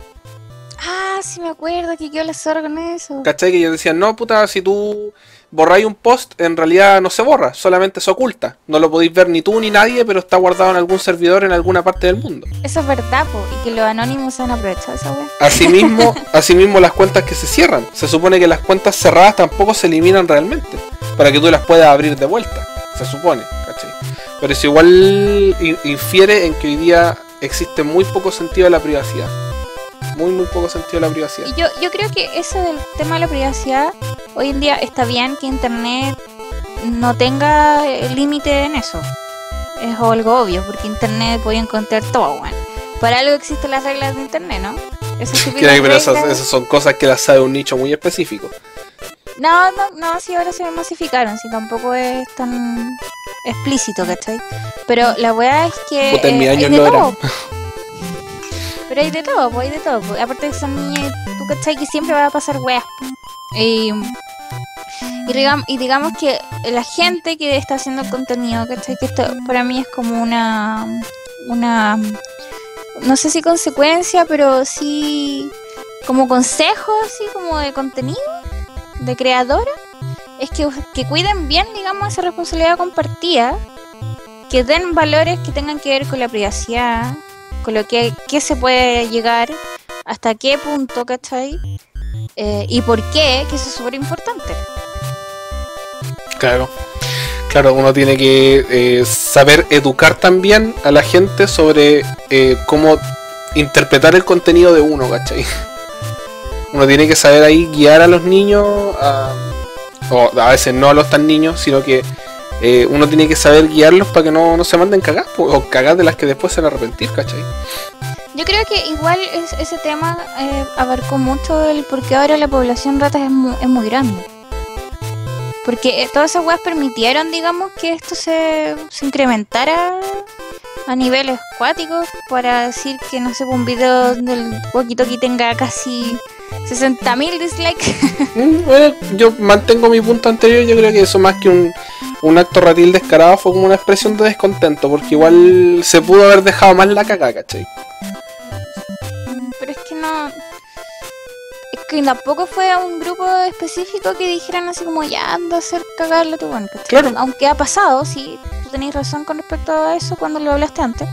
Ah, sí me acuerdo que yo la zorra con eso. ¿Cachai? Que ellos decían, no puta, si tú borráis un post, en realidad no se borra, solamente se oculta. No lo podéis ver ni tú ni nadie, pero está guardado en algún servidor en alguna parte del mundo. Eso es verdad, po, y que los anónimos se han aprovechado esa wea. Asimismo las cuentas que se cierran. Se supone que las cuentas cerradas tampoco se eliminan realmente, para que tú las puedas abrir de vuelta, se supone, ¿cachai? Pero eso igual infiere en que hoy día existe muy poco sentido de la privacidad. Muy poco sentido de la privacidad. Y yo creo que eso del tema de la privacidad, hoy en día está bien que internet no tenga límite en eso. es algo obvio, porque internet podía encontrar todo, bueno. Para algo existen las reglas de internet, ¿no? Esas son cosas que las sabe un nicho muy específico. No, no, no, sí, ahora se masificaron, sí, tampoco es tan explícito, ¿cachai? Pero la weá es que... Puta, en mi año no era. Pero hay de todo, pues, hay de todo. Pues. Aparte de que son niñas, tú, ¿cachai? Que siempre va a pasar weas. Y digamos que la gente que está haciendo el contenido, ¿cachai? Que esto para mí es como una no sé si consecuencia, pero sí como consejo, así como de contenido, de creadora, es que cuiden bien, digamos, esa responsabilidad compartida, que den valores que tengan que ver con la privacidad, con lo que se puede llegar, hasta qué punto, ¿cachai? Y por qué, que eso es súper importante. Claro, claro, uno tiene que saber educar también a la gente sobre cómo interpretar el contenido de uno, ¿cachai? Uno tiene que saber ahí guiar a los niños, o a veces no a los tan niños, sino que uno tiene que saber guiarlos para que no se manden cagadas, o cagadas de las que después se van a arrepentir, ¿cachai? Yo creo que igual ese tema abarcó mucho el por qué ahora la población ratas es muy grande. Porque todas esas weas permitieron, digamos, que esto se incrementara a niveles acuáticos, para decir que, no sé, un video del walkie-talkie tenga casi 60.000 dislikes. Bueno, yo mantengo mi punto anterior. Yo creo que eso, más que un acto ratil descarado, fue como una expresión de descontento, porque igual se pudo haber dejado más la caca, ¿cachai? Pero es que no... que tampoco fue a un grupo específico que dijeran así como, ya, anda a hacer cagarle tu banca. Claro. Aunque ha pasado, sí, tú tenés razón con respecto a eso cuando lo hablaste antes.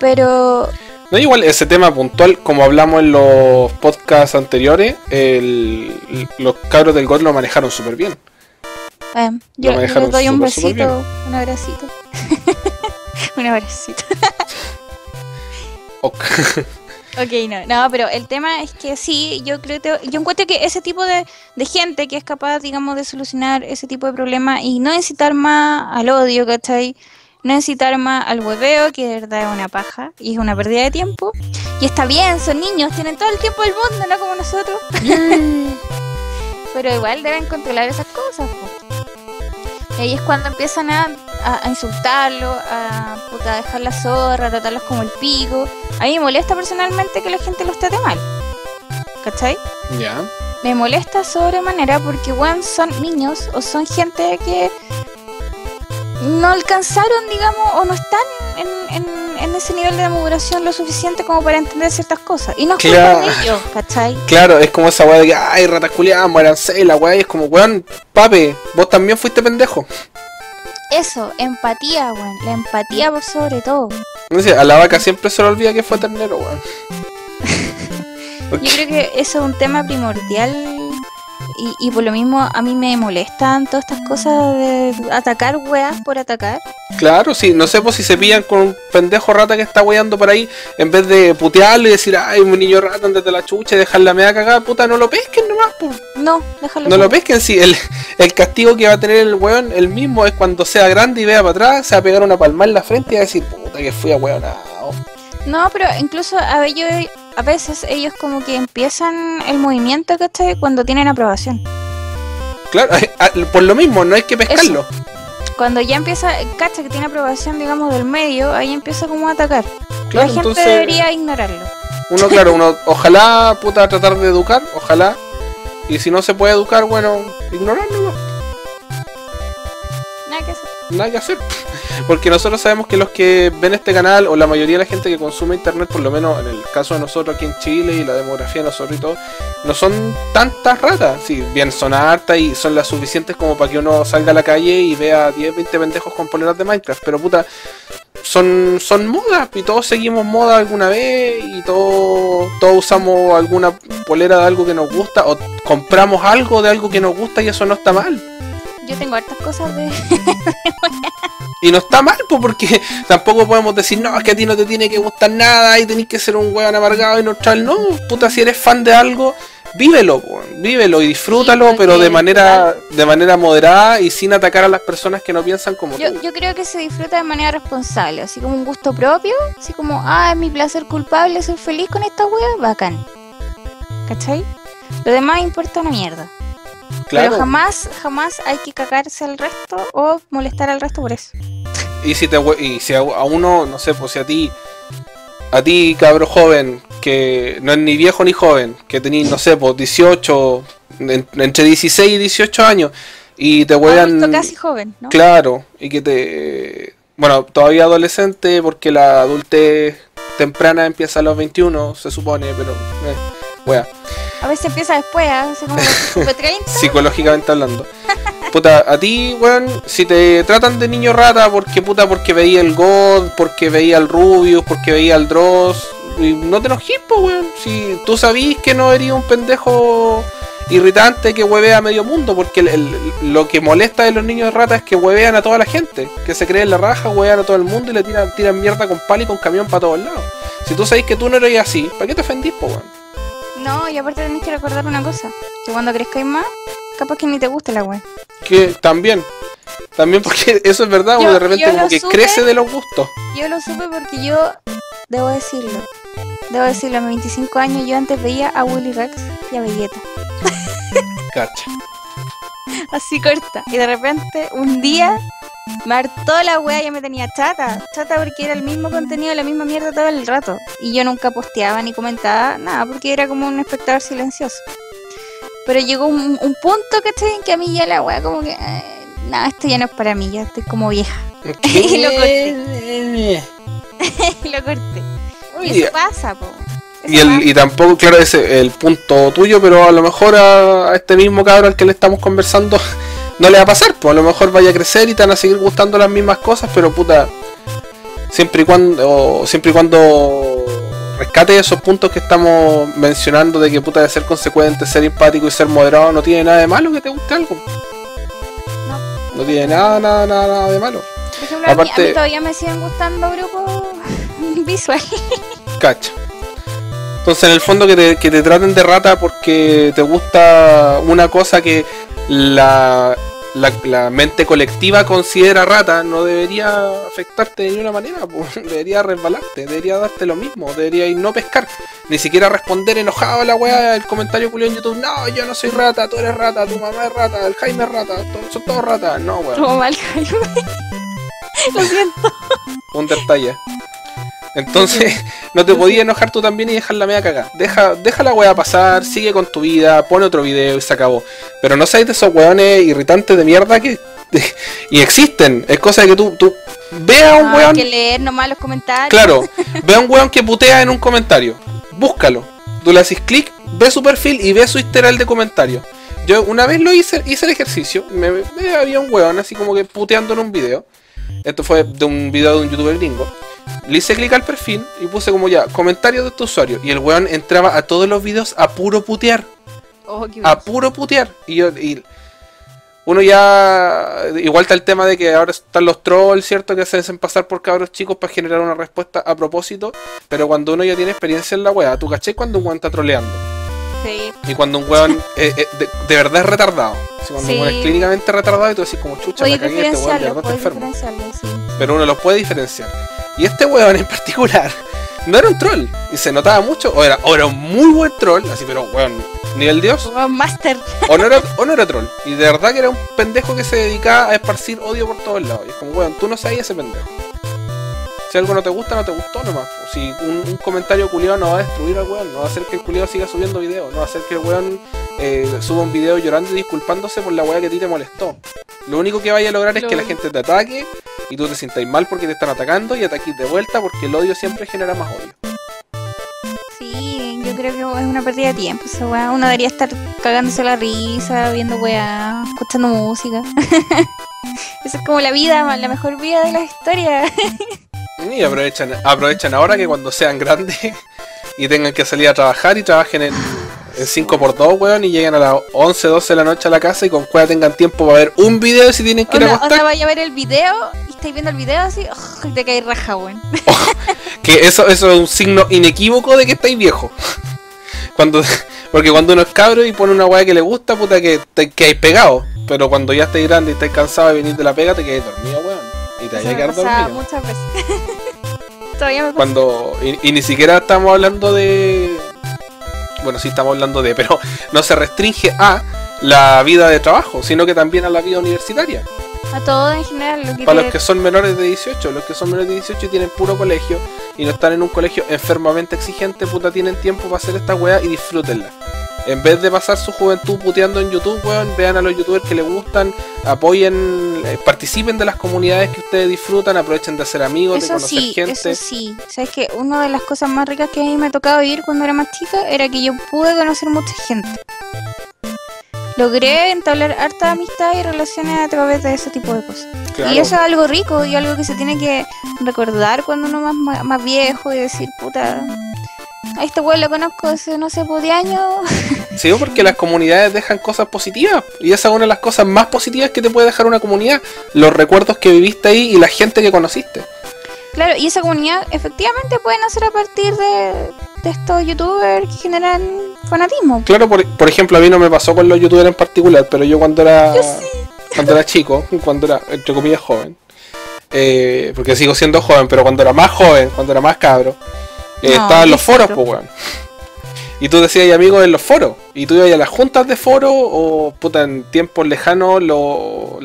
Pero... no, igual ese tema puntual, como hablamos en los podcasts anteriores, los cabros del God lo manejaron súper bien. Yo les doy un besito, un abracito. Un abracito. Okay. Ok, no, pero el tema es que sí, yo encuentro que ese tipo de gente que es capaz, digamos, de solucionar ese tipo de problemas y no incitar más al odio, ¿cachai? No incitar más al hueveo, que de verdad es una paja y es una pérdida de tiempo. Y está bien, son niños, tienen todo el tiempo del mundo, no como nosotros. Pero igual deben controlar esas cosas, pues. Y ahí es cuando empiezan a insultarlos, a dejar la zorra, a tratarlos como el pico. A mí me molesta personalmente que la gente los trate mal, ¿cachai? Ya. Yeah. Me molesta sobremanera porque, bueno, son niños o son gente que no alcanzaron, digamos, o no están en ese nivel de maduración lo suficiente como para entender ciertas cosas. Y no es culpa de ellos, ¿cachai? Claro, es como esa weá de que, ay, ratas culiadas, muéranse, la weá, y es como, weón, pape, vos también fuiste pendejo. Eso, empatía, weón, la empatía por sobre todo. A la vaca siempre se le olvida que fue ternero, weón. Yo creo que eso es un tema primordial y por lo mismo a mí me molestan todas estas cosas de atacar weas por atacar. Claro, sí, no sé por si se pillan con un pendejo rata que está weando por ahí, en vez de putearlo y decir, ay, un niño rata, andate la chucha y dejarla media cagada, puta, no lo pesquen nomás, pues. No, déjalo. No lo pesquen, sí, el castigo que va a tener el weón, el mismo, es cuando sea grande y vea para atrás, se va a pegar una palma en la frente y va a decir, puta, que fui a weonado. No, pero incluso a veces ellos como que empiezan el movimiento, ¿cachai? Cuando tienen aprobación. Claro, por lo mismo, no hay que pescarlo. Eso. Cuando ya empieza, cacha que tiene aprobación, digamos, del medio, ahí empieza como a atacar. Claro, la gente entonces, debería ignorarlo. Uno, claro, uno, ojalá, puta, tratar de educar, ojalá. Y si no se puede educar, bueno, ignorarlo. Nada que hacer. Nada que hacer. Porque nosotros sabemos que los que ven este canal, o la mayoría de la gente que consume internet, por lo menos en el caso de nosotros aquí en Chile y la demografía de nosotros y todo, no son tantas ratas. Sí, bien, son hartas y son las suficientes como para que uno salga a la calle y vea 10, 20 pendejos con poleras de Minecraft. Pero puta, son modas y todos seguimos moda alguna vez y todos usamos alguna polera de algo que nos gusta o compramos algo de algo que nos gusta y eso no está mal. Yo tengo hartas cosas de... Y no está mal, pues, porque tampoco podemos decir, no, es que a ti no te tiene que gustar nada y tenés que ser un weón amargado y neutral. No, puta, si eres fan de algo, vívelo, vívelo y disfrútalo, sí, pero de manera moderada y sin atacar a las personas que no piensan como tú. Yo creo que se disfruta de manera responsable, así como un gusto propio, así como, ah, es mi placer culpable, soy feliz con esta wea, bacán. ¿Cachai? Lo demás importa una mierda. Claro. Pero jamás hay que cagarse al resto o molestar al resto por eso. Y si a uno, no sé, pues si a ti cabro joven, que no es ni viejo ni joven, que tenís, no sé, pues 18, entre 16 y 18 años, y te huevean... casi joven, ¿no? Claro, y que te... Bueno, todavía adolescente, porque la adultez temprana empieza a los 21, se supone, pero... wea. A veces empieza después, ¿eh? Como 30. Psicológicamente hablando. Puta, a ti, weón, si te tratan de niño rata porque puta, porque veía el God, porque veía el Rubius, porque veía el Dross, y no te enojes, pues, weón. Si tú sabís que no eres un pendejo irritante que huevea a medio mundo, porque lo que molesta de los niños rata es que huevean a toda la gente, que se creen la raja, huevean a todo el mundo y le tiran mierda con palo y con camión para todos lados. Si tú sabís que tú no eres así, ¿para qué te ofendís, pues, weón? No, y aparte tenés que recordar una cosa, que cuando crezcáis más, capaz que ni te guste la wea. Que también porque eso es verdad, o de repente como que crece de los gustos. Yo lo supe porque yo, debo decirlo, a mis 25 años yo antes veía a Willy Rex y a Belleta. Cacha. Así corta, y de repente un día me hartó la wea y ya me tenía chata porque era el mismo contenido, la misma mierda todo el rato. Y yo nunca posteaba ni comentaba nada porque era como un espectador silencioso. Pero llegó un punto, ¿cachai? En que a mí ya la wea como que... nada, esto ya no es para mí, ya estoy como vieja. Y lo corté. Oye, y eso pasa, po. Y tampoco, claro, ese el punto tuyo, pero a lo mejor a este mismo cabrón al que le estamos conversando no le va a pasar, pues a lo mejor vaya a crecer y te van a seguir gustando las mismas cosas, pero puta, siempre y cuando rescate esos puntos que estamos mencionando de que puta, de ser consecuente, ser empático y ser moderado, no tiene nada de malo que te guste algo. No tiene nada de malo. Por ejemplo, aparte, a mí todavía me siguen gustando grupos visuales. Cacha. Entonces, en el fondo, que te traten de rata porque te gusta una cosa que la mente colectiva considera rata, no debería afectarte de ninguna manera, pues, debería resbalarte, debería darte lo mismo, debería ir no pescar, ni siquiera responder enojado a la weá el comentario culiao en YouTube, no, yo no soy rata, tú eres rata, tu mamá es rata, el Jaime es rata, son todos ratas, no weá. Tu mamá el Jaime, lo siento. Un detalle. Entonces, no te podías enojar tú también y dejar la media cagada. Deja la weá pasar, sigue con tu vida, pone otro video y se acabó. Pero no seas de esos weones irritantes de mierda que... y existen. Es cosa de que tú veas a un weón... Hay que leer nomás los comentarios. Claro, ve a un weón que putea en un comentario. Búscalo. Tú le haces clic, ve su perfil y ve su historial de comentarios. Yo una vez lo hice el ejercicio. Había un weón así como que puteando en un video. Esto fue de un video de un youtuber gringo. Le hice clic al perfil y puse como ya, comentario de este usuario. Y el weón entraba a todos los videos a puro putear. Oh, a puro putear. Y uno ya... Igual está el tema de que ahora están los trolls, ¿cierto? Que se hacen pasar por cabros chicos para generar una respuesta a propósito. Pero cuando uno ya tiene experiencia en la wea, ¿tú caché cuando un weón está troleando? Sí. Y cuando un weón de verdad es retardado. Si cuando sí. Un weón es clínicamente retardado y tú decís como chucha, la cagué, este weón de verdad está enfermo. Sí. Pero uno los puede diferenciar. Y este weón en particular no era un troll, y se notaba mucho, o era un muy buen troll, así pero weón, nivel dios, master. O no era troll, y de verdad que era un pendejo que se dedicaba a esparcir odio por todos lados, y es como weón, tú no sabías ese pendejo. Si algo no te gusta, no te gustó nomás. Si un comentario culiao no va a destruir al weón, no va a hacer que el culiao siga subiendo videos, no va a hacer que el weón suba un video llorando y disculpándose por la weá que a ti te molestó. Lo único que vaya a lograr es que la gente te ataque y tú te sientas mal porque te están atacando y ataques de vuelta porque el odio siempre genera más odio. Sí, yo creo que es una pérdida de tiempo esa weá. Uno debería estar cagándose la risa, viendo weá, escuchando música. Esa es como la vida, la mejor vida de la historia. Y aprovechan ahora que cuando sean grandes y tengan que salir a trabajar y trabajen en 5x2, weón, y lleguen a las 11, 12 de la noche a la casa y con cueva tengan tiempo para ver un video si tienen que ir a acostar. Ahora vaya a ver el video y estáis viendo el video así, oh, y te caes raja, weón. Oh, que eso es un signo inequívoco de que estáis viejo. Cuando Porque cuando uno es cabro y pone una weá que le gusta, puta, que te quedáis pegado. Pero cuando ya estés grande y estés cansado de venir de la pega, te quedáis dormido, weón. Y te vayas a quedar dormido. Muchas veces. Todavía me pasa. Cuando... y ni siquiera estamos hablando de... Bueno, sí estamos hablando de... Pero no se restringe a la vida de trabajo, sino que también a la vida universitaria. A todo en general. Lo que para los que son menores de 18, los que son menores de 18 y tienen puro colegio y no están en un colegio enfermamente exigente, puta, tienen tiempo para hacer esta weá y disfrútenla. En vez de pasar su juventud puteando en YouTube, weón, vean a los youtubers que les gustan, apoyen, participen de las comunidades que ustedes disfrutan, aprovechen de hacer amigos, eso de conocer sí, gente. Eso sí, o sea, es que una de las cosas más ricas que a mí me tocaba vivir cuando era más chica era que yo pude conocer mucha gente. Logré entablar harta amistad y relaciones a través de ese tipo de cosas. Claro. Y eso es algo rico y algo que se tiene que recordar cuando uno es más viejo y decir, puta, a este güey lo conozco hace no sé por 10 años. Sí, porque las comunidades dejan cosas positivas. Y esa es una de las cosas más positivas que te puede dejar una comunidad. Los recuerdos que viviste ahí y la gente que conociste. Claro, y esa comunidad efectivamente pueden hacer a partir de estos youtubers que generan fanatismo. Claro, por ejemplo, a mí no me pasó con los youtubers en particular, pero yo cuando era chico, cuando era, entre comillas, joven, porque sigo siendo joven, pero cuando era más cabro, no, estaban los foros, pues, weón. Y tú decías amigos en los foros, y tú ibas a las juntas de foros o, puta, en tiempos lejanos,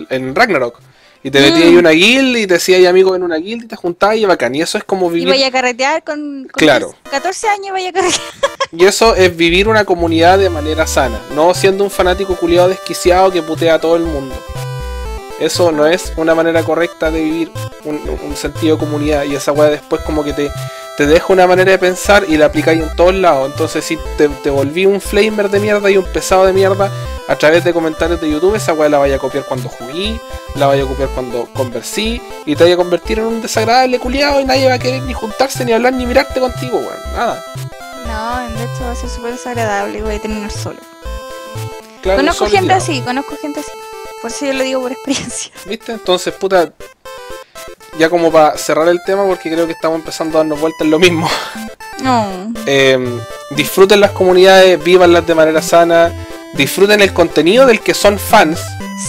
en Ragnarok. Y te metías ahí una guild y te hacías amigo en una guild y te juntabas y bacán. Y eso es como vivir... Y vaya a carretear con claro. 14 años vaya a carretear. Y eso es vivir una comunidad de manera sana. No siendo un fanático culiado desquiciado que putea a todo el mundo. Eso no es una manera correcta de vivir un sentido de comunidad. Y esa weá después como que te deja una manera de pensar y la aplicáis en todos lados. Entonces si te volví un flamer de mierda y un pesado de mierda a través de comentarios de YouTube, esa weá la vaya a copiar cuando jugué, la vaya a copiar cuando conversé y te vaya a convertir en un desagradable culiado y nadie va a querer ni juntarse, ni hablar, ni mirarte contigo, weón, nada. No, de hecho va a ser súper desagradable y voy a terminar solo. Claro, conozco gente así, por eso yo lo digo por experiencia. ¿Viste? Entonces, puta, ya como para cerrar el tema porque creo que estamos empezando a darnos vueltas en lo mismo. No. Disfruten las comunidades, vívanlas de manera sana. Disfruten el contenido del que son fans.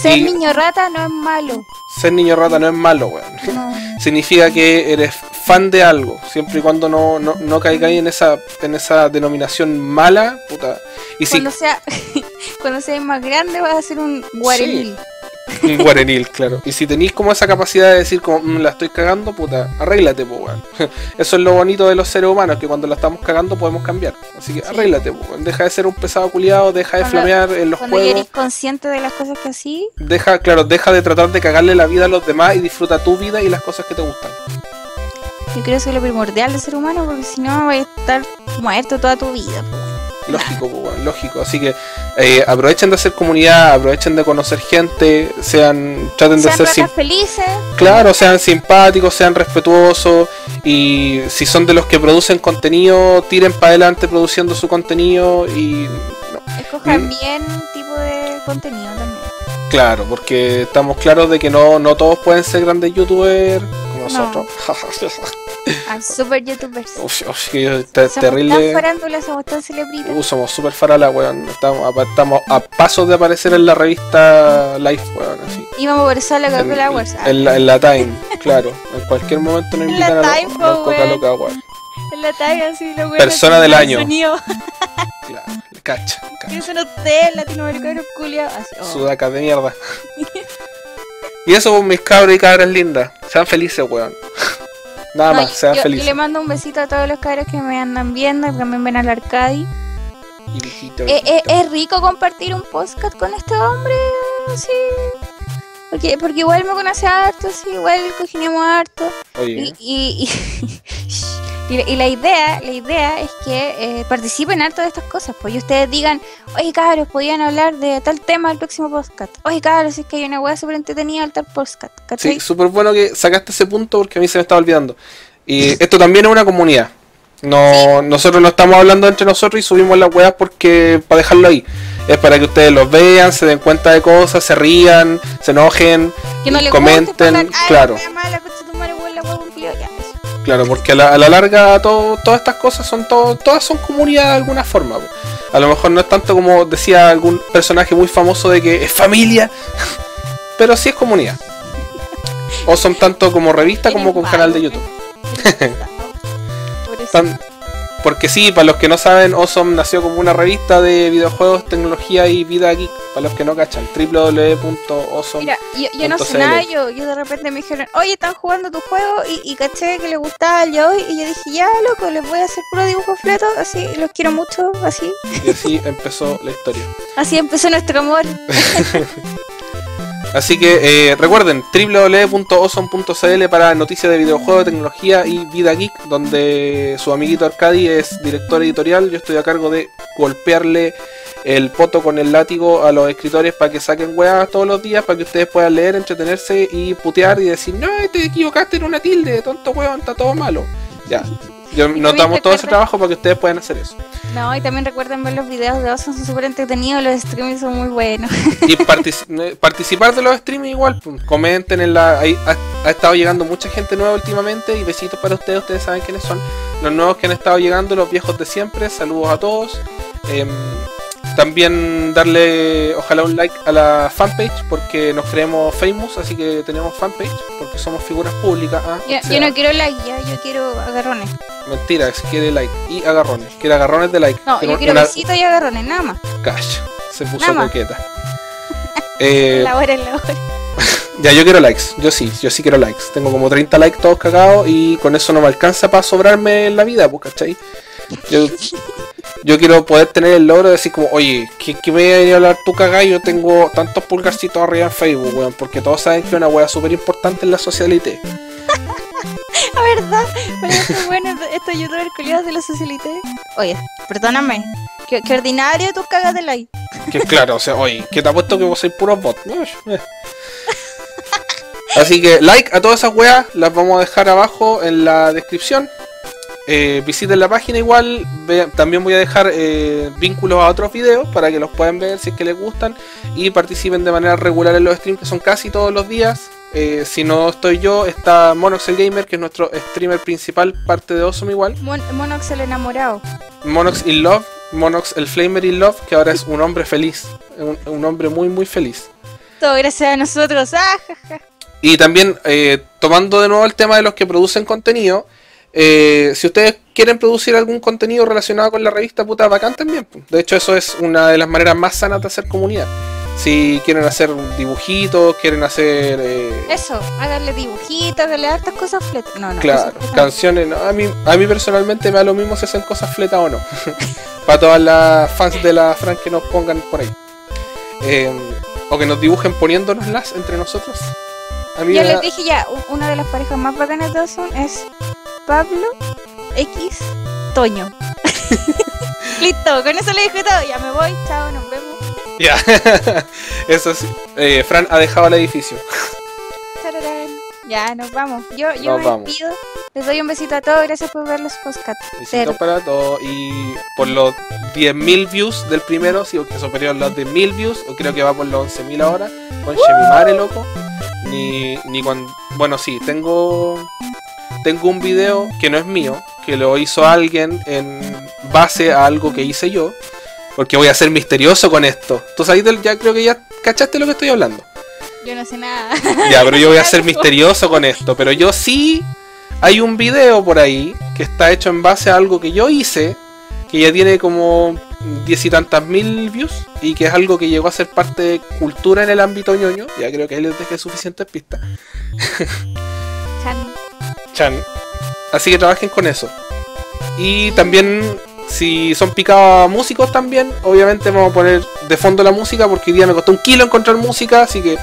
Ser niño rata no es malo. Ser niño rata no es malo, weón. No. Significa que eres fan de algo. Siempre y cuando no caigáis en esa denominación mala, puta. Y cuando seas más grande vas a ser un guarenil. Sí, un guarenil, claro. Y si tenéis como esa capacidad de decir como la estoy cagando, puta, arréglate, pues, weón. Eso es lo bonito de los seres humanos, que cuando la estamos cagando podemos cambiar. Así que sí, arréglate, weón. Deja de ser un pesado culiado, deja de flamear en los juegos. Cuando eres consciente de las cosas que así. Deja de tratar de cagarle la vida a los demás y disfruta tu vida y las cosas que te gustan. Yo creo que es lo primordial del ser humano, porque si no vas a estar muerto toda tu vida, pues. Lógico, pues, bueno, lógico. Así que aprovechen de hacer comunidad, aprovechen de conocer gente, traten de ser felices. Claro, sean simpáticos, sean respetuosos y si son de los que producen contenido, tiren para adelante produciendo su contenido y escojan bien tipo de contenido también. Claro, porque estamos claros de que no todos pueden ser grandes youtubers como nosotros. Super youtubers. Uf, terrible. Somos tan celebritas. Somos super farala, weón. Estamos a pasos de aparecer en la revista Life, weón. Así. Y vamos a aparecer la Coca-Cola Wars. En la Time, claro. En cualquier momento nos invitan a la Coca-Cola Wars. En la Time, así lo weón. Persona del año. Claro, cacha. Piensen ustedes, latinoamericanos, culia. Sudacas de mierda. Y eso, con mis cabros y cabras lindas. Sean felices, weón. Nada más, sean felices. Y le mando un besito a todos los cabros que me andan viendo, que también ven al Arkady. Es rico compartir un podcast con este hombre, sí. Porque igual me conoce harto, sí, igual cogimos harto. Oye. Y la idea es que participen harto de estas cosas, pues, y ustedes digan, oye cabros, podían hablar de tal tema del próximo podcast. Oye cabros, es que hay una hueá súper entretenida al tal podcast. ¿Cachai? Sí, súper bueno que sacaste ese punto porque a mí se me estaba olvidando. Y esto también es una comunidad. No, nosotros no estamos hablando entre nosotros y subimos las weas porque para dejarlo ahí. Es para que ustedes los vean, se den cuenta de cosas, se rían, se enojen, que no les comenten, guste, claro. Claro. Claro, porque a la larga todas estas cosas son todas son comunidad de alguna forma. A lo mejor no es tanto como decía algún personaje muy famoso de que es familia, pero sí es comunidad. O son tanto como revista como con canal de YouTube. Porque sí, para los que no saben, Ozom nació como una revista de videojuegos, tecnología y vida geek. Para los que no cachan, www.ozom.cl. Mira, yo no sé nada, yo de repente me dijeron, oye, están jugando tu juego, y caché que le gustaba el yaoi, y yo dije, ya loco, les voy a hacer puro dibujo fleto, así, los quiero mucho, así. Y así empezó la historia. Así empezó nuestro amor. Así que recuerden, www.ozom.cl para noticias de videojuegos, tecnología y vida geek, donde su amiguito Arkady es director editorial. Yo estoy a cargo de golpearle el poto con el látigo a los escritores para que saquen weas todos los días, para que ustedes puedan leer, entretenerse y putear y decir, no, te equivocaste en una tilde, tonto weón, está todo malo. Ya. Nos damos todo ese trabajo para que ustedes puedan hacer eso. No, y también recuerden ver los videos de Ozom, son súper entretenidos, los streamings son muy buenos. Y participar de los streamings igual, pues, comenten en la... Ahí ha estado llegando mucha gente nueva últimamente, y besitos para ustedes, ustedes saben quiénes son. Los nuevos que han estado llegando, los viejos de siempre, saludos a todos. También darle, ojalá, un like a la fanpage, porque nos creemos famous, así que tenemos fanpage, porque somos figuras públicas. Ah, yeah, o sea, yo no quiero like, ya, yo quiero agarrones. Mentira, si quiere like y agarrones, quiere agarrones de like. No, yo quiero besitos y agarrones, nada más. Cash, se puso coqueta. La hora es la hora. Ya, yo quiero likes, yo sí quiero likes. Tengo como 30 likes todos cagados y con eso no me alcanza para sobrarme en la vida, pues, ¿cachai? Yo quiero poder tener el logro de decir como, oye, ¿qué me voy a venir a hablar tú cagá? Yo tengo tantos pulgarcitos arriba en Facebook, weón, porque todos saben que es una wea súper importante en la socialité. La verdad, pero es bueno, estos youtubers culiados de la socialité. Oye, perdóname, que ordinario tú cagas de like. Que claro, o sea, oye, que te apuesto que vos sois puros bots. Así que like a todas esas weas, las vamos a dejar abajo en la descripción. Visiten la página igual, también voy a dejar vínculos a otros videos para que los puedan ver si es que les gustan y participen de manera regular en los streams que son casi todos los días. Si no estoy yo, está Monox el Gamer, que es nuestro streamer principal, parte de Ozom igual. Monox el enamorado. Monox in love, Monox el flamer in love, que ahora es un hombre feliz, un hombre muy muy feliz. Todo gracias a nosotros. Ah, ja, ja. Y también tomando de nuevo el tema de los que producen contenido. Si ustedes quieren producir algún contenido relacionado con la revista, puta, bacán también. De hecho, eso es una de las maneras más sanas de hacer comunidad. Si quieren hacer dibujitos, quieren hacer... Eso, háganle dibujitos, háganle hartas cosas fletas. No, no, claro, canciones. No, a mí personalmente me da lo mismo si hacen cosas fletas o no. Para todas las fans de la Fran que nos pongan por ahí. O que nos dibujen poniéndonoslas entre nosotros. A mí ya les dije ya, una de las parejas más bacanas de Ozom es... Pablo X Toño. Listo, con eso le dije todo. Ya me voy, chao, nos vemos. Ya, eso sí. Fran ha dejado el edificio. Ya, nos vamos. Yo me despido. Les doy un besito a todos. Gracias por ver los podcasts. Besitos para todos. Y por los 10.000 views del primero, si que superior a los 10.000 views, o creo que va por los 11.000 ahora. Con mi madre, loco. Ni con. Bueno, sí, tengo un video que no es mío, que lo hizo alguien en base a algo que hice yo, porque voy a ser misterioso con esto. Entonces ahí ya creo que ya cachaste lo que estoy hablando. Yo no sé nada. Ya, pero yo voy a ser misterioso con esto. Pero yo sí, hay un video por ahí que está hecho en base a algo que yo hice, que ya tiene como 10 y tantas mil views, y que es algo que llegó a ser parte de cultura en el ámbito ñoño. Ya creo que ahí les dejé suficientes pistas. Así que trabajen con eso. Y también, si son picados músicos también, obviamente vamos a poner de fondo la música, porque hoy día me costó 1 kilo encontrar música, así que...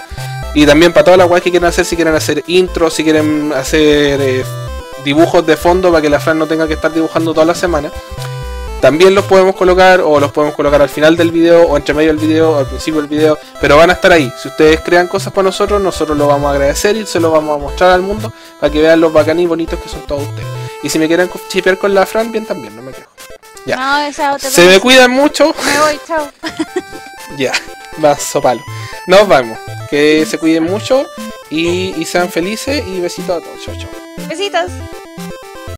Y también para todas las guays que quieran hacer, si quieren hacer intros, si quieren hacer dibujos de fondo para que la Fran no tenga que estar dibujando toda la semana, también los podemos colocar, o los podemos colocar al final del video, o entre medio del video, o al principio del video, pero van a estar ahí. Si ustedes crean cosas para nosotros, nosotros lo vamos a agradecer y se lo vamos a mostrar al mundo para que vean los bacanes y bonitos que son todos ustedes. Y si me quieren chipear con la Fran, bien también, no me quejo. Ya. No, esa otra. Se me cuidan mucho. Me voy, chao. Ya, vaso palo. Nos vamos. Que se cuiden mucho y sean felices, y besitos a todos. Chao, chao. Besitos.